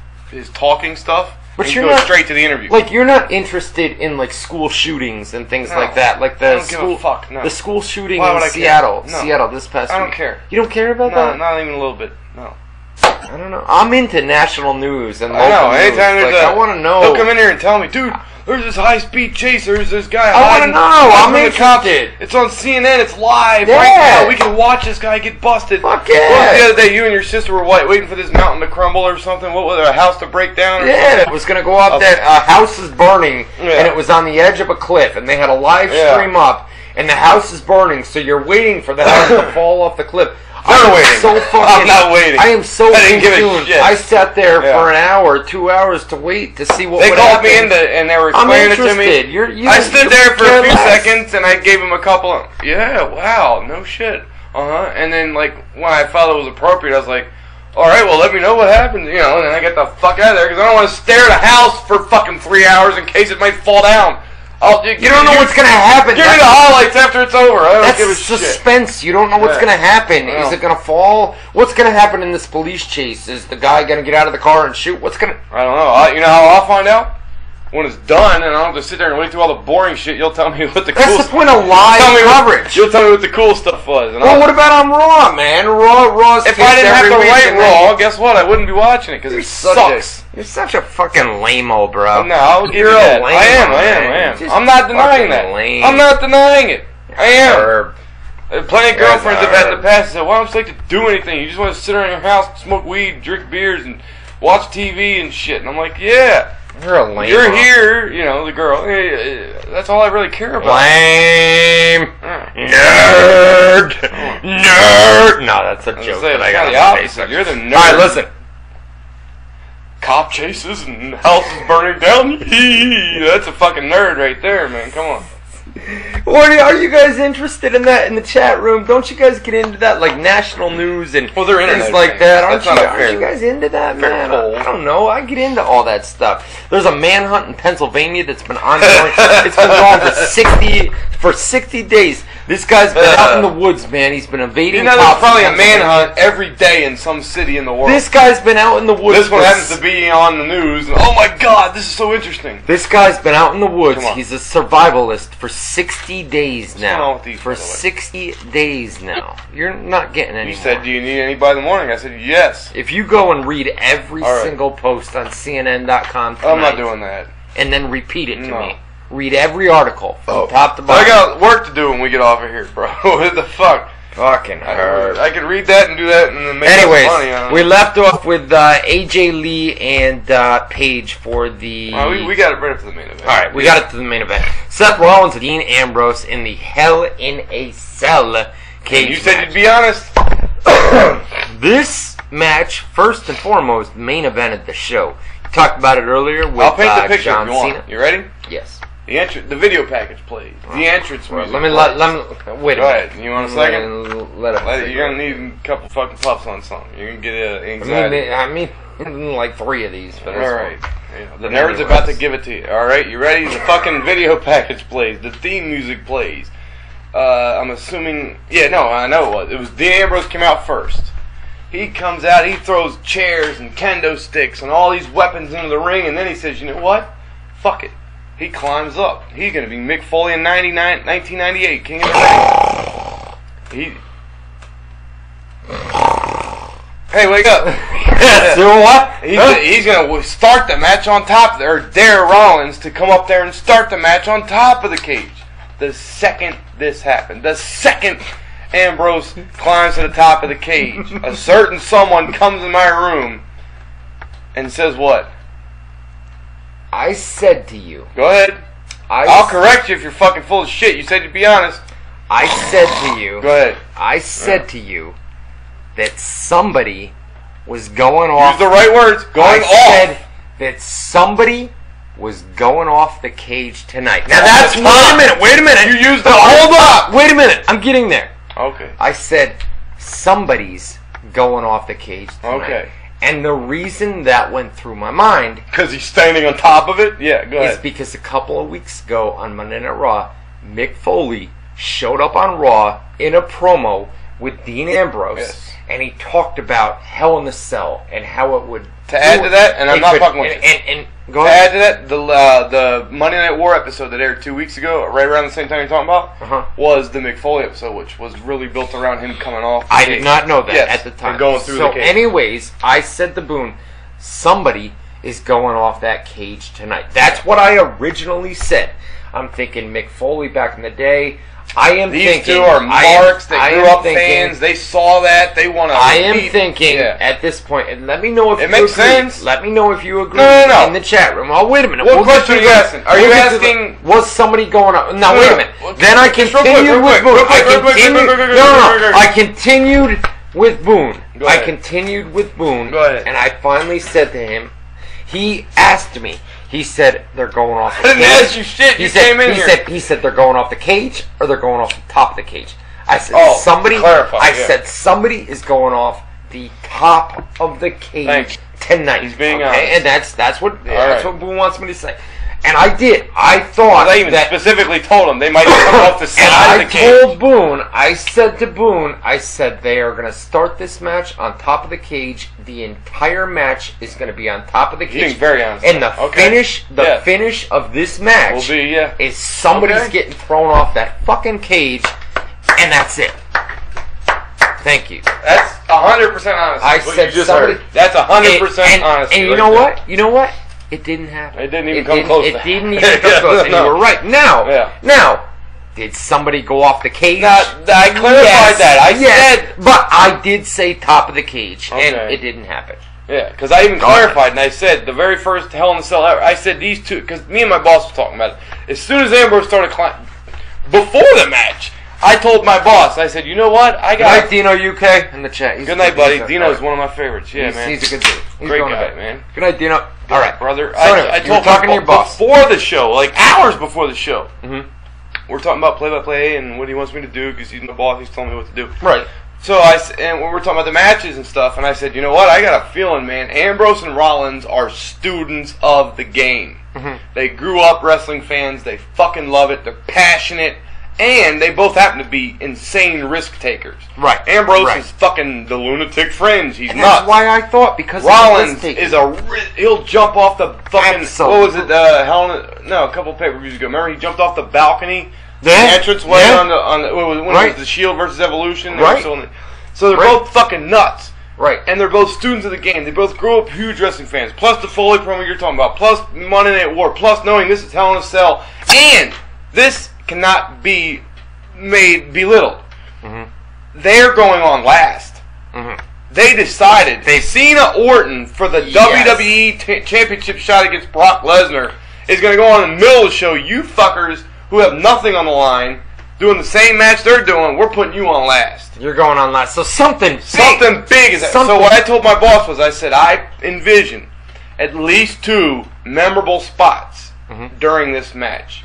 talking stuff. But you're not straight to the interview. Like, you're not interested in like school shootings and things like that. Like the school shooting in Seattle, this past week. I don't care. You don't care about that? No, not even a little bit. No. I don't know. I'm into national news and local news. Anytime there's I want to know. He'll come in here and tell me, dude, there's this high-speed chase. There's this guy. I want to know. I'm interested. It's on CNN. It's live right now. We can watch this guy get busted. Fuck yeah. What was the other day, you and your sister were waiting for this mountain to crumble or something? What was it, a house to break down? Or something? It was going to go up. That house is burning, and it was on the edge of a cliff, and they had a live stream up, and the house is burning, so you're waiting for the house to fall off the cliff. I'm not waiting. I am so consumed. I sat there for an hour, 2 hours to wait to see what would happen. They called me and they were explaining it to me. I stood there for a few seconds and I gave him a couple of, no shit. And then, like, when I felt it was appropriate, I was like, alright, well, let me know what happens, you know, and then I get the fuck out of there because I don't want to stare at a house for fucking 3 hours in case it might fall down. You don't know what's going to happen. Give me the highlights after it's over. I don't give a suspense. Shit. You don't know what's going to happen. No. Is it going to fall? What's going to happen in this police chase? Is the guy going to get out of the car and shoot? What's going to... I don't know. You know how I'll find out? When it's done, and I don't have to sit there and wait through all the boring shit, you'll tell me what the cool stuff was. That's the point of live coverage. You'll tell me what the cool stuff was. And well, what about on Raw, man? Raw's If I didn't have to write Raw, guess what? I wouldn't be watching it, because it sucks. You're such a fucking lame-o, bro. No, I'll give you that. I am. I'm not denying that. Lame. I'm not denying it. I am. Plenty of girlfriends have had in the past said, why don't you like to do anything? You just want to sit around your house, smoke weed, drink beers, and watch TV and shit. And I'm like, yeah. You're here, you know, the girl. That's all I really care about. Lame. Nerd. Nerd. No, that's a joke. That I got the opposite. You're the nerd. All right, listen. Cop chases and house is burning down. That's a fucking nerd right there, man. Come on. What are you guys interested in that in the chat room? Don't you guys get into that, like, national news and things like that? Aren't you guys into that, man? I don't know. I get into all that stuff. There's a manhunt in Pennsylvania that's been ongoing. It's been going for 60 days. This guy's been out in the woods, man. He's been evading. You know, there's probably a manhunt every day in some city in the world. This guy's been out in the woods. This one happens to be on the news. And, oh my God, this is so interesting. This guy's been out in the woods. He's a survivalist for 60 days now. For 60 days now. You're not getting any. You said, do you need any by the morning? I said, yes. If you go and read every single post on CNN.com tonight, I'm not doing that. And then repeat it to me. Read every article from top to bottom. I got work to do when we get off of here, bro. What the fuck? Fucking hard. I could read that and do that and then make money on it. We left off with AJ Lee and Paige for the... we got it right up to the main event. Alright, we got it to the main event. Seth Rollins, Dean Ambrose in the Hell in a Cell cage. You said you'd be honest. This match, first and foremost, main event of the show. You talked about it earlier with John Cena. You ready? Yes. The video package plays. The entrance music. Let me wait a minute. Right, you want a second? You're gonna need a couple fucking puffs on something. You're gonna get anxiety. I mean, like three of these. All right. Yeah, the nerd's about to give it to you. All right, you ready? The fucking video package plays. The theme music plays. I'm assuming. Yeah, no, I know it was. It was Dean Ambrose came out first. He comes out. He throws chairs and kendo sticks and all these weapons into the ring, and then he says, "You know what? Fuck it." He climbs up. He's going to be Mick Foley in 1998, King of the Ring. Hey, wake up. He's going to start the match on top, or dare Rollins to come up there and start the match on top of the cage. The second this happened, the second Ambrose climbs to the top of the cage, a certain someone comes in my room and says what? I said to you. Go ahead. I'll correct you if you're fucking full of shit. You said you'd be honest. I said to you. Go ahead. I said to you that somebody was going off. Use the right words. Going off. I said that somebody was going off the cage tonight. Now that's wait a minute, wait a minute. You used the hold up. Wait a minute. I'm getting there. Okay. I said somebody's going off the cage tonight. Okay. And the reason that went through my mind, because he's standing on top of it. Yeah, go ahead. Is because a couple of weeks ago on Monday Night Raw, Mick Foley showed up on Raw in a promo with Dean Ambrose, yes, and he talked about Hell in a Cell and how it would. To add to that, and I'm not fucking with you. And go ahead. To add to that, the Monday Night War episode that aired 2 weeks ago, right around the same time you're talking about, was the Mick Foley episode, which was really built around him coming off. I did not know that at the time. Going through the cage. Anyways, I said to Boone, somebody is going off that cage tonight. That's what I originally said. I'm thinking Mick Foley back in the day. I am thinking these two are marks. They grew up fans. They saw that. They want to. I am thinking at this point, and let me know if you agree. It makes sense. Let me know if you agree in the chat room. Oh, wait a minute. What question are you asking? Are you asking was somebody going up? Now wait a minute. Then I continued with Boone. I continued with Boone. Go ahead. And I finally said to him, he asked me. He said they're going off the cage. I didn't ask you shit. He came in here. He said they're going off the cage or they're going off the top of the cage. I said somebody. Clarify, I said somebody is going off the top of the cage tonight. He's being honest, and that's what Boone wants me to say. And I did. I thought I even specifically told him they might be coming off the side of the cage. And I told Boone. I said to Boone. I said they are going to start this match on top of the cage. The entire match is going to be on top of the cage. Being very honest. And the finish of this match is somebody's getting thrown off that fucking cage, and that's it. Thank you. That's 100% honest. I said somebody. That's 100% honest. And you know what? You know what? It didn't happen. It didn't even come close. It didn't even come close. And you were right. Now, did somebody go off the cage? I clarified that. I said, but I did say top of the cage, and it didn't happen. Yeah, because I even clarified, and I said the very first Hell in the Cell ever, I said these two, because me and my boss were talking about it. As soon as Ambrose started climbing, before the match, I told my boss, I said, you know what? I got Good night, Dino UK in the chat. Good night, buddy. Dino's one of my favorites. Yeah, man. He's a good dude. He's great guy, man. Good night, Dino. All right, brother. So I told talking to your boss before the show, like hours before the show. We're talking about play-by-play and what he wants me to do because he's the boss. He's telling me what to do. Right. So and we were talking about the matches and stuff, and I said, you know what? I got a feeling, man. Ambrose and Rollins are students of the game. They grew up wrestling fans. They fucking love it. They're passionate. And they both happen to be insane risk takers. Right. Ambrose is fucking the lunatic fringe. He's and nuts. That's why I thought because Rollins is he'll jump off the fucking what was it? A couple of pay-per-views ago. Remember he jumped off the balcony, the entranceway when it was the Shield versus Evolution. So they're both fucking nuts. Right. And they're both students of the game. They both grew up huge wrestling fans. Plus the Foley promo you're talking about. Plus Monday Night War. Plus knowing this is Hell in a Cell. And this cannot be made belittled. They're going on last. They decided Cena Orton for the WWE Championship shot against Brock Lesnar is going to go on in the middle of the show. You fuckers who have nothing on the line doing the same match they're doing, we're putting you on last. You're going on last. So something big is that. So what I told my boss was I said I envision at least two memorable spots during this match.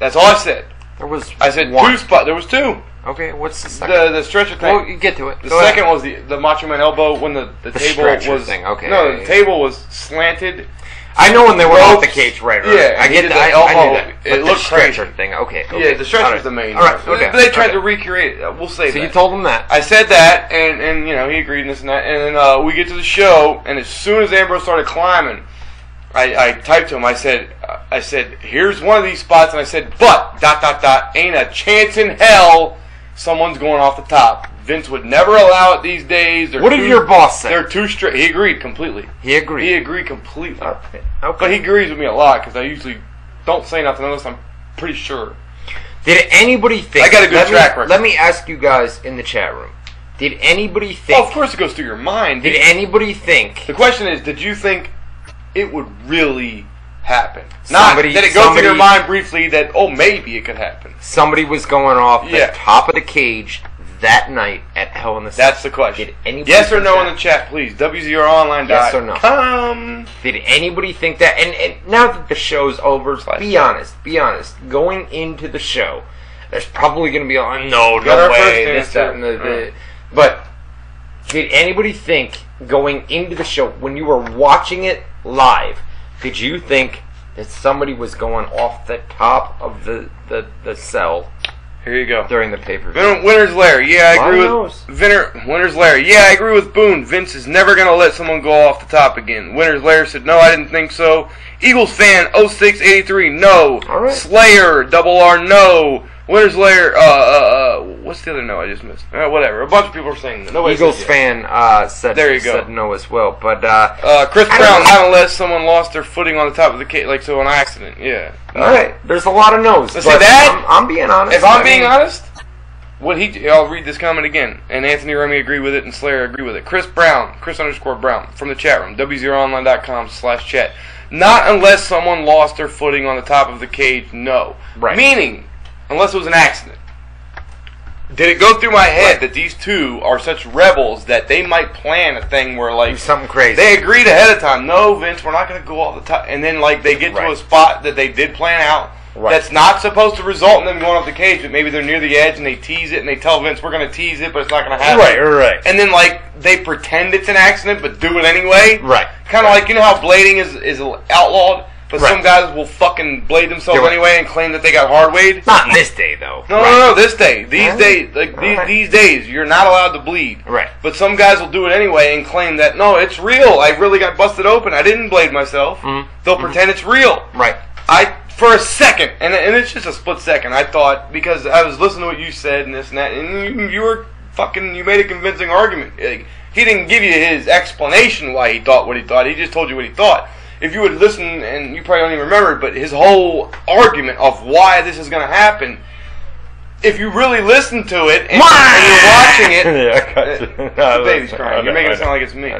That's all I said. I said one. Two spots. There was two. Okay, what's the second? The stretcher thing. Well, you get to it. The second was the Macho Man elbow when the table was thing. Okay. No, the table was slanted. I know when they were off the cage, right? Yeah, I get that. It looked crazy. Stretcher thing. Okay. Yeah, the stretcher's the main. All right. Okay. They tried to recreate it. We'll say that. So you told him that. I said that, and you know he agreed and this and that, and then we get to the show, and as soon as Ambrose started climbing, I typed to him. I said, here's one of these spots, and I said, but ... ain't a chance in hell someone's going off the top. Vince would never allow it these days. What did your boss say? They're too strict. He agreed completely. Okay. But he agrees with me a lot because I usually don't say nothing unless I'm pretty sure. Did anybody think? I got a good track record. Let me ask you guys in the chat room. Did anybody think? Well, of course it goes through your mind. Did anybody think? The question is, did you think it would really happen? Not that it goes through your mind briefly that, oh, maybe it could happen. Somebody was going off the top of the cage that night at Hell in the Cell? That's the question. Did anybody yes or no that? In the chat, please. WZROnline.com. Yes or no. Did anybody think that? And now that the show's over, be honest. Going into the show, there's probably going to be a no way. This, that, and the, but did anybody think going into the show, when you were watching it live, did you think that somebody was going off the top of the cell? Here you go. During the pay-per-view. Winner's Lair. Yeah, I agree with Winner's Lair. Yeah, I agree with Boone. Vince is never going to let someone go off the top again. Winner's Lair said, no, I didn't think so. Eagles fan 0683, no. All right. Slayer, double R, no. Winner's Lair, what's the other no I just missed? Whatever. A bunch of people are saying that. Nobody Eagles fan said no as well. But Chris Brown, not unless someone lost their footing on the top of the cage, like so an accident. Yeah. All right. There's a lot of no's. See that? I'm being honest. If I'm being honest, I'll read this comment again. And Anthony Remy agreed with it, and Slayer agreed with it. Chris Brown, Chris_Brown from the chat room, WZROnline.com/chat. Not unless someone lost their footing on the top of the cage. No. Right. Meaning, unless it was an accident. Did it go through my head that these two are such rebels that they might plan a thing where, like, something crazy? They agreed ahead of time. No, Vince, we're not going to go all the time. And then, like, they get to a spot that they did plan out that's not supposed to result in them going off the cage, but maybe they're near the edge and they tease it and they tell Vince, we're going to tease it, but it's not going to happen. Right. And then, like, they pretend it's an accident but do it anyway. Right. Kind of like, you know how blading is outlawed? But some guys will fucking blade themselves anyway and claim that they got hard-weighed. Not in this day, though. No, this day. These days, you're not allowed to bleed. Right. But some guys will do it anyway and claim that, no, it's real. I really got busted open. I didn't blade myself. Mm-hmm. They'll pretend it's real. Right. For a second, and it's just a split second, I thought, because I was listening to what you said and this and that, and you made a convincing argument. Like, he didn't give you his explanation why he thought what he thought. He just told you what he thought. If you would listen, and you probably don't even remember it, but his whole argument of why this is going to happen, if you really listen to it and you're watching it, the baby's crying. You're making it sound like it's me.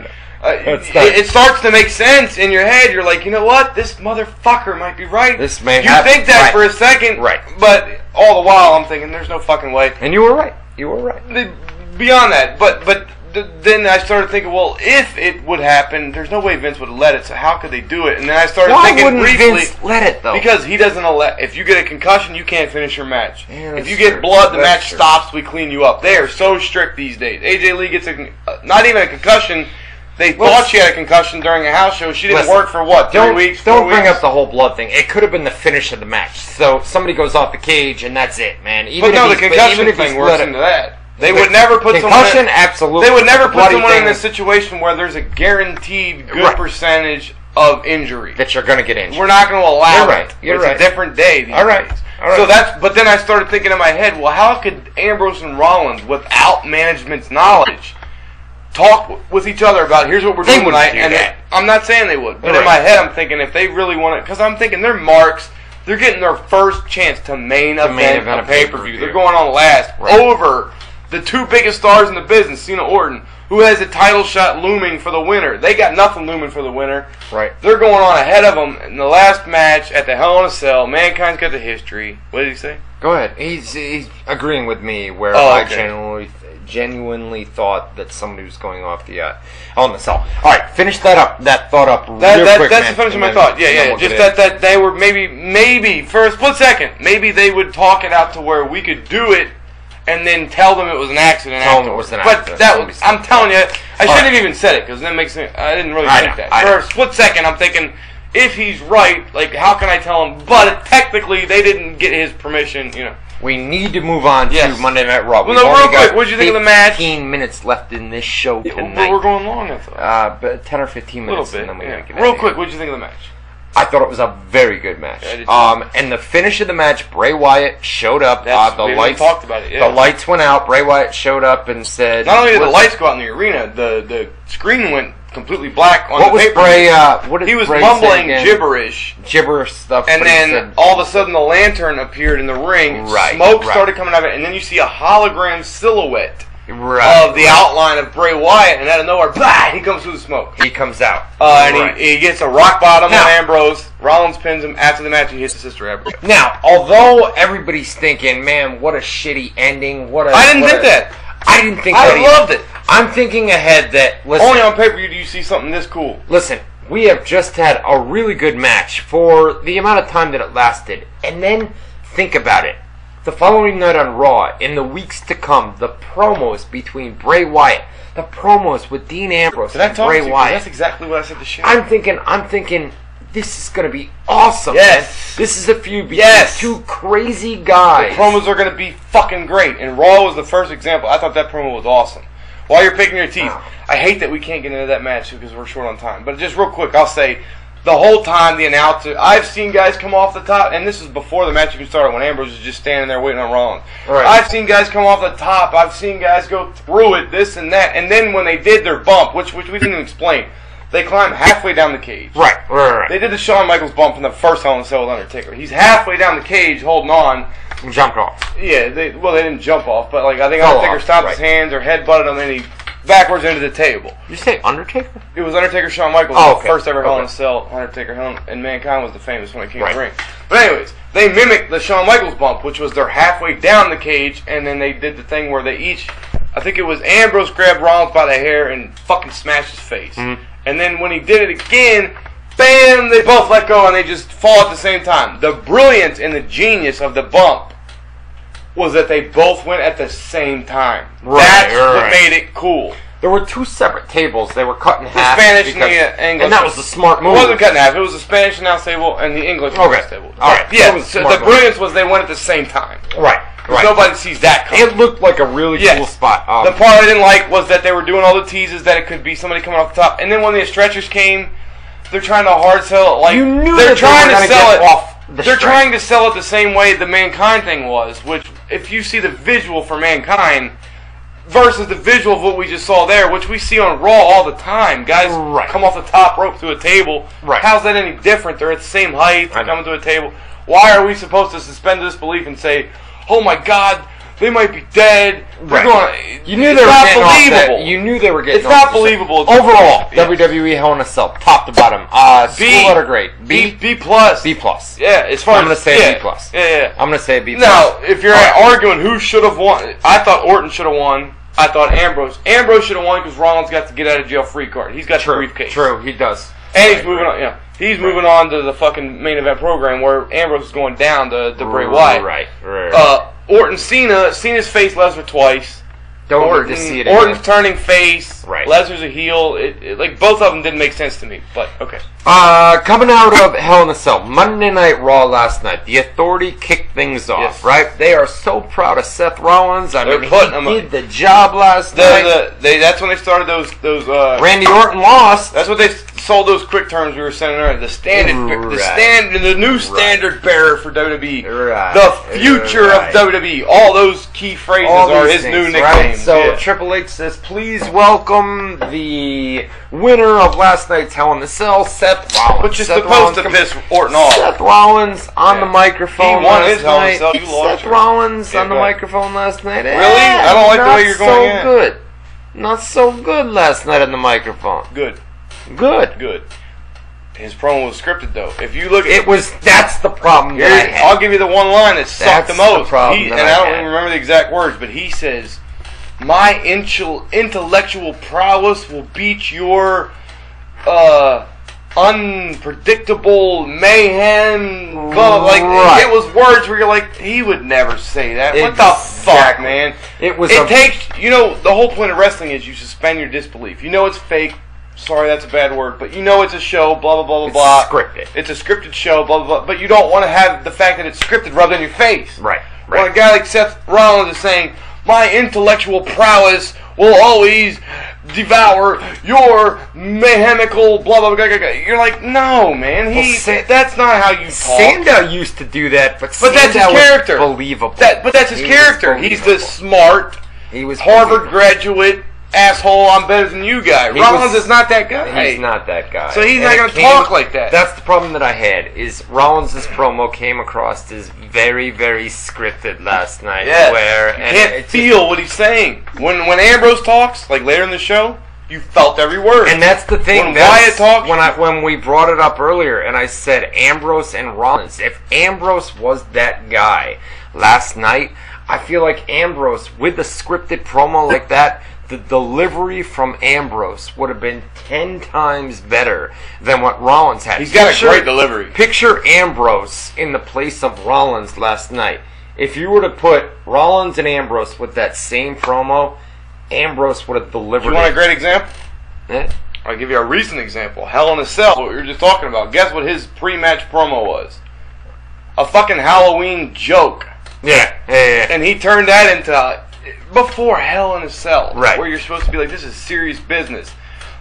It starts to make sense in your head. You're like, you know what? This motherfucker might be right. This may happen. You think that for a second, but all the while I'm thinking, there's no fucking way. And you were right. You were right. Beyond that, but then I started thinking, well, if it would happen, there's no way Vince would let it, so how could they do it? And then I started thinking briefly. Why wouldn't Vince let it, though? Because he doesn't allow. If you get a concussion, you can't finish your match. Yeah, if you get blood, the match stops, we clean you up. They are so strict these days. AJ Lee gets not even a concussion. They thought she had a concussion during a house show. She didn't work for, what, 3 weeks? Don't bring up the whole blood thing. It could have been the finish of the match. So somebody goes off the cage, and that's it, man. Even the concussion thing works into that. They would never put someone in, absolutely. They would never put someone in a situation where there's a guaranteed good percentage of injury that you're going to get injured. We're not going to allow it. It's a different day. All right. So that's. But then I started thinking in my head, well, how could Ambrose and Rollins, without management's knowledge, talk with each other about here's what we're doing tonight? I'm not saying they would, but in my head, I'm thinking if they really want it, because I'm thinking they're marks. They're getting their first chance to main event a pay-per-view. They're going on last over. The two biggest stars in the business, Cena, Orton, who has a title shot looming for the winner. They got nothing looming for the winner. Right. They're going on ahead of them in the last match at the Hell in a Cell. Mankind's got the history. What did he say? Go ahead. He's agreeing with me where I genuinely thought that somebody was going off the Hell in a Cell. All right, finish that thought up real quick. That's the finish of my thought. Yeah. We'll just that they were maybe for a split second, maybe they would talk it out to where we could do it. And then tell them it was an accident. But I'm telling you, I shouldn't have even said it because that makes sense. I didn't really think that. For a split second, I'm thinking, if he's right, like how can I tell him? But technically, they didn't get his permission. You know. We need to move on to Monday Night Raw. Well, no, real quick, what did you think of the match? 15 minutes left in this show tonight. We're going long, I thought. But 10 or 15 minutes. A little bit. Real quick, what did you think of the match? I thought it was a very good match. And the finish of the match, Bray Wyatt showed up. The lights went out. Bray Wyatt showed up and said, not only did the lights go out in the arena, the screen went completely black on the paper. He was mumbling gibberish stuff. And then all of a sudden, the lantern appeared in the ring. Smoke started coming out of it, and then you see a hologram silhouette. Of the outline of Bray Wyatt, and out of nowhere, blah, he comes through the smoke. He comes out. He gets a rock bottom on Ambrose. Rollins pins him. After the match, he hits his sister Ambrose. Now, although everybody's thinking, man, what a shitty ending. I didn't think that. I didn't think that. I loved it. I'm thinking ahead that... Listen, only on pay-per-view do you see something this cool. Listen, we have just had a really good match for the amount of time that it lasted. And then, think about it. The following night on Raw, in the weeks to come, the promos between Bray Wyatt, the promos with Dean Ambrose and Bray Wyatt. That's exactly what I said to Shane. I'm thinking, this is going to be awesome. Yes. Man. This is a feud between two crazy guys. The promos are going to be fucking great. And Raw was the first example. I thought that promo was awesome. While you're picking your teeth, I hate that we can't get into that match because we're short on time. But just real quick, I'll say, the whole time the announcer, I've seen guys come off the top, and this is before the match even started when Ambrose is just standing there waiting on Rollins. Right. I've seen guys come off the top. I've seen guys go through it, this and that. And then when they did their bump, which we didn't even explain, they climbed halfway down the cage. Right. They did the Shawn Michaels bump in the first Hell in a Cell with Undertaker. He's halfway down the cage holding on. And jumped off. Yeah, they didn't jump off, but like I think Undertaker stopped his hands or headbutted him and he backwards into the table. Did you say Undertaker? It was Undertaker Shawn Michaels. Oh, okay. First ever Hell in a Cell, Undertaker and Mankind was the famous one that came to the ring. But anyways, they mimicked the Shawn Michaels bump, which was they're halfway down the cage, and then they did the thing where they each, I think it was Ambrose grabbed Rollins by the hair and fucking smashed his face. Mm-hmm. And then when he did it again, bam, they both let go and they just fall at the same time. The brilliance and the genius of the bump was that they both went at the same time. That's what made it cool. There were two separate tables. They were cut in half. The Spanish and the English. And that was the smart move. It wasn't cut in half. It was the Spanish announce table and the English announce table. All right. Yeah, the brilliance was they went at the same time. Right. Nobody sees that coming. It looked like a really cool spot. The part I didn't like was that they were doing all the teases that it could be somebody coming off the top. And then when the stretchers came, they're trying to hard sell it. Like you knew they're trying to sell it off. They're trying to sell it the same way the Mankind thing was, which if you see the visual for Mankind versus the visual of what we just saw there, which we see on Raw all the time. Guys come off the top rope to a table. Right. How's that any different? They're at the same height. They're coming to a table. Why are we supposed to suspend disbelief and say, oh my God, they might be dead. You knew they were getting believable. You knew they were getting. It's not believable. Overall, WWE Hell in a Cell, top to bottom. B letter grade. B plus. B plus. Yeah, as far as I'm gonna say B plus. Yeah. I'm gonna say B plus. Now, if you're arguing who should have won, I thought Orton should have won. I thought Ambrose should have won because Rollins got to get out of jail free card. He's got the briefcase. True, he does. And he's moving on. Yeah, he's moving on to the fucking main event program where Ambrose is going down to Bray Wyatt. Right. Orton Cena's faced Lesnar twice. Don't Orton, need to see it again. Orton's turning face. Right. Lesnar's a heel. Like both of them didn't make sense to me. But okay. Coming out of Hell in a Cell, Monday Night Raw last night, the Authority kicked things off. Yes. Right. They are so proud of Seth Rollins. He did the job last night. That's when they started those. Randy Orton lost. That's what they sold those quick terms we were sending earlier. The standard, the new standard bearer for WWE. The future of WWE. All those key phrases are his new nickname. Right? So Triple H says, "Please welcome the winner of last night's Hell in a Cell, Seth Rollins." Which is supposed to piss Orton off. Seth Rollins on the microphone last night. Seth Rollins on the microphone last night. Really? I don't like the way you're going. Not so good. Not so good last night on the microphone. Good. His promo was scripted, though. If you look, that's the problem. I'll give you the one line that sucked the most. I don't even remember the exact words, but he says, "My intellectual prowess will beat your unpredictable mayhem." It was words where you're like, he would never say that. What the fuck, man? It takes. You know, the whole point of wrestling is you suspend your disbelief. You know it's fake. Sorry, that's a bad word, but you know it's a show, blah, blah, blah, blah, blah. It's a scripted show, blah, blah, blah, but you don't want to have the fact that it's scripted rubbed in your face. Right. When a guy like Seth Rollins is saying, "My intellectual prowess will always devour your mayhemical blah, blah, blah, blah, blah." You're like, no, man, that's not how you talk. Sandow used to do that, but that's his character. Believable. But that's his character. He's the smart, Harvard graduate, asshole, I'm better than you guy. Rollins is not that guy. He's not that guy. So he's not going to talk like that. That's the problem that I had, is Rollins' promo came across as very, very scripted last night. You can't feel what he's saying. When Ambrose talks, like later in the show, you felt every word. And that's the thing. When Wyatt talked, when we brought it up earlier, and I said Ambrose and Rollins, if Ambrose was that guy last night, I feel like Ambrose, with a scripted promo like that, the delivery from Ambrose would have been 10 times better than what Rollins had. He's got a great delivery. Picture Ambrose in the place of Rollins last night. If you were to put Rollins and Ambrose with that same promo, Ambrose would have delivered. You want a great example? Yeah. I'll give you a recent example. Hell in a Cell, what we were just talking about. Guess what his pre-match promo was? A fucking Halloween joke. Yeah, yeah, yeah. And he turned that into, before Hell in a Cell, right, where you're supposed to be like, this is serious business.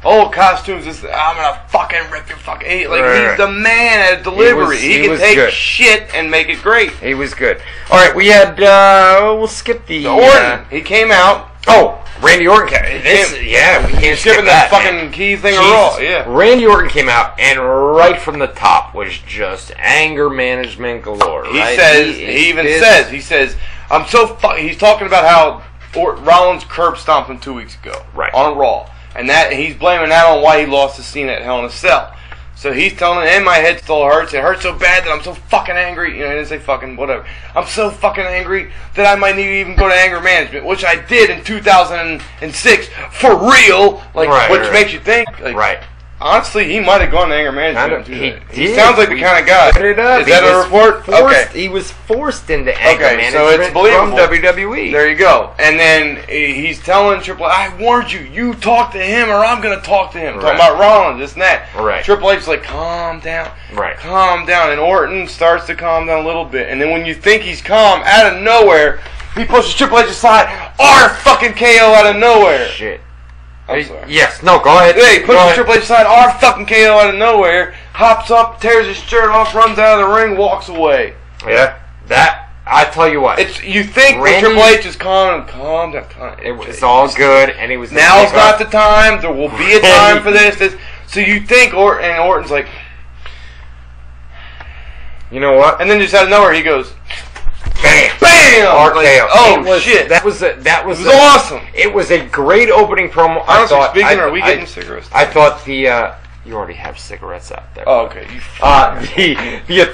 Oh, costumes, this, I'm gonna fucking rip your fucking eight. Like, right, he's the man at delivery. He can take shit and make it great. He was good. Alright, we had, we'll skip the... Orton. He came out. Oh, Randy Orton came. Yeah, we can't skip that fucking man. Key thing at all. Yeah. Randy Orton came out, and right from the top was just anger management galore. He right? says, he even says, he says, I'm so fucking. He's talking about how Rollins curb stomped him 2 weeks ago, right, on Raw, and that he's blaming that on why he lost the scene at Hell in a Cell. So he's telling him, and my head still hurts. It hurts so bad that I'm so fucking angry. You know, he didn't say fucking whatever. I'm so fucking angry that I might need to even go to anger management, which I did in 2006 for real. Like, right, which right. makes you think. Like, right. Honestly, he might have gone to anger management. He sounds like the kind of guy. Is that a report? Forced, okay. He was forced into anger management so it's believable. From WWE. There you go. And then he's telling Triple H, I warned you, you talk to him or I'm going to talk to him. Right. Talking about Rollins, this and that. Right. Triple H's like, calm down. Right. Calm down. And Orton starts to calm down a little bit. And then when you think he's calm, out of nowhere, he pushes Triple H aside. Or fucking KO out of nowhere. Shit. I'm sorry. Yes, no, go ahead. Hey, push the Triple H side, our fucking KO out of nowhere, hops up, tears his shirt off, runs out of the ring, walks away. Yeah, that, I tell you what. It's You think Randy, Triple H is calm down. It's all good, and he was... Now's not the time, there will be a time for this. So you think, and Orton's like... You know what? And then just out of nowhere, he goes... Bam! Bam! RKO. Oh shit! That was awesome. It was a great opening promo. Honestly, speaking, are we getting cigarettes? I thought the you already have cigarettes out there. Oh, okay. The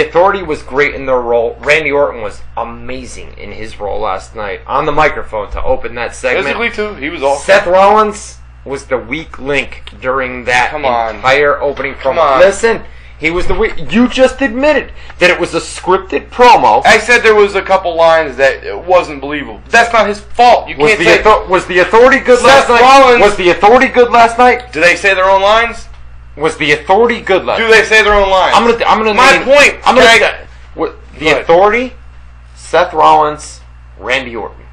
authority was great in their role. Randy Orton was amazing in his role last night on the microphone to open that segment. Physically too, he was awesome. Seth Rollins was the weak link during that entire opening promo. Come on. Listen. He was the... You just admitted that it was a scripted promo. I said there was a couple lines that it wasn't believable. That's not his fault. You can't say... Was the authority good last night? Was the authority good last night? Do they say their own lines? Was the authority good last night? Do they say their own lines? The authority, Seth Rollins, Randy Orton.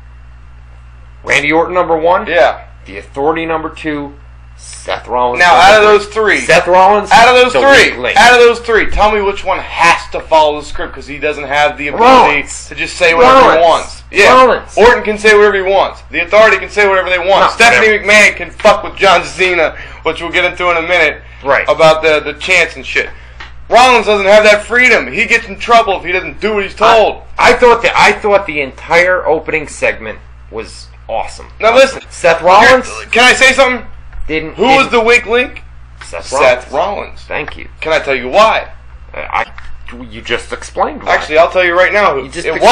Randy Orton number one? Yeah. The authority number two. Seth Rollins. Now, out of those three, Seth Rollins. Out of those three, tell me which one has to follow the script because he doesn't have the ability to just say whatever he wants. Yeah, Rollins. Orton can say whatever he wants. The authority can say whatever they want. No, Stephanie McMahon can fuck with John Cena, which we'll get into in a minute. Right. About the chants and shit. Rollins doesn't have that freedom. He gets in trouble if he doesn't do what he's told. I thought the entire opening segment was awesome. Now listen, Seth Rollins. Can I say something? Who was the weak link? Seth Rollins. Thank you. Can I tell you why? You just explained why. Actually, I'll tell you right now. It wasn't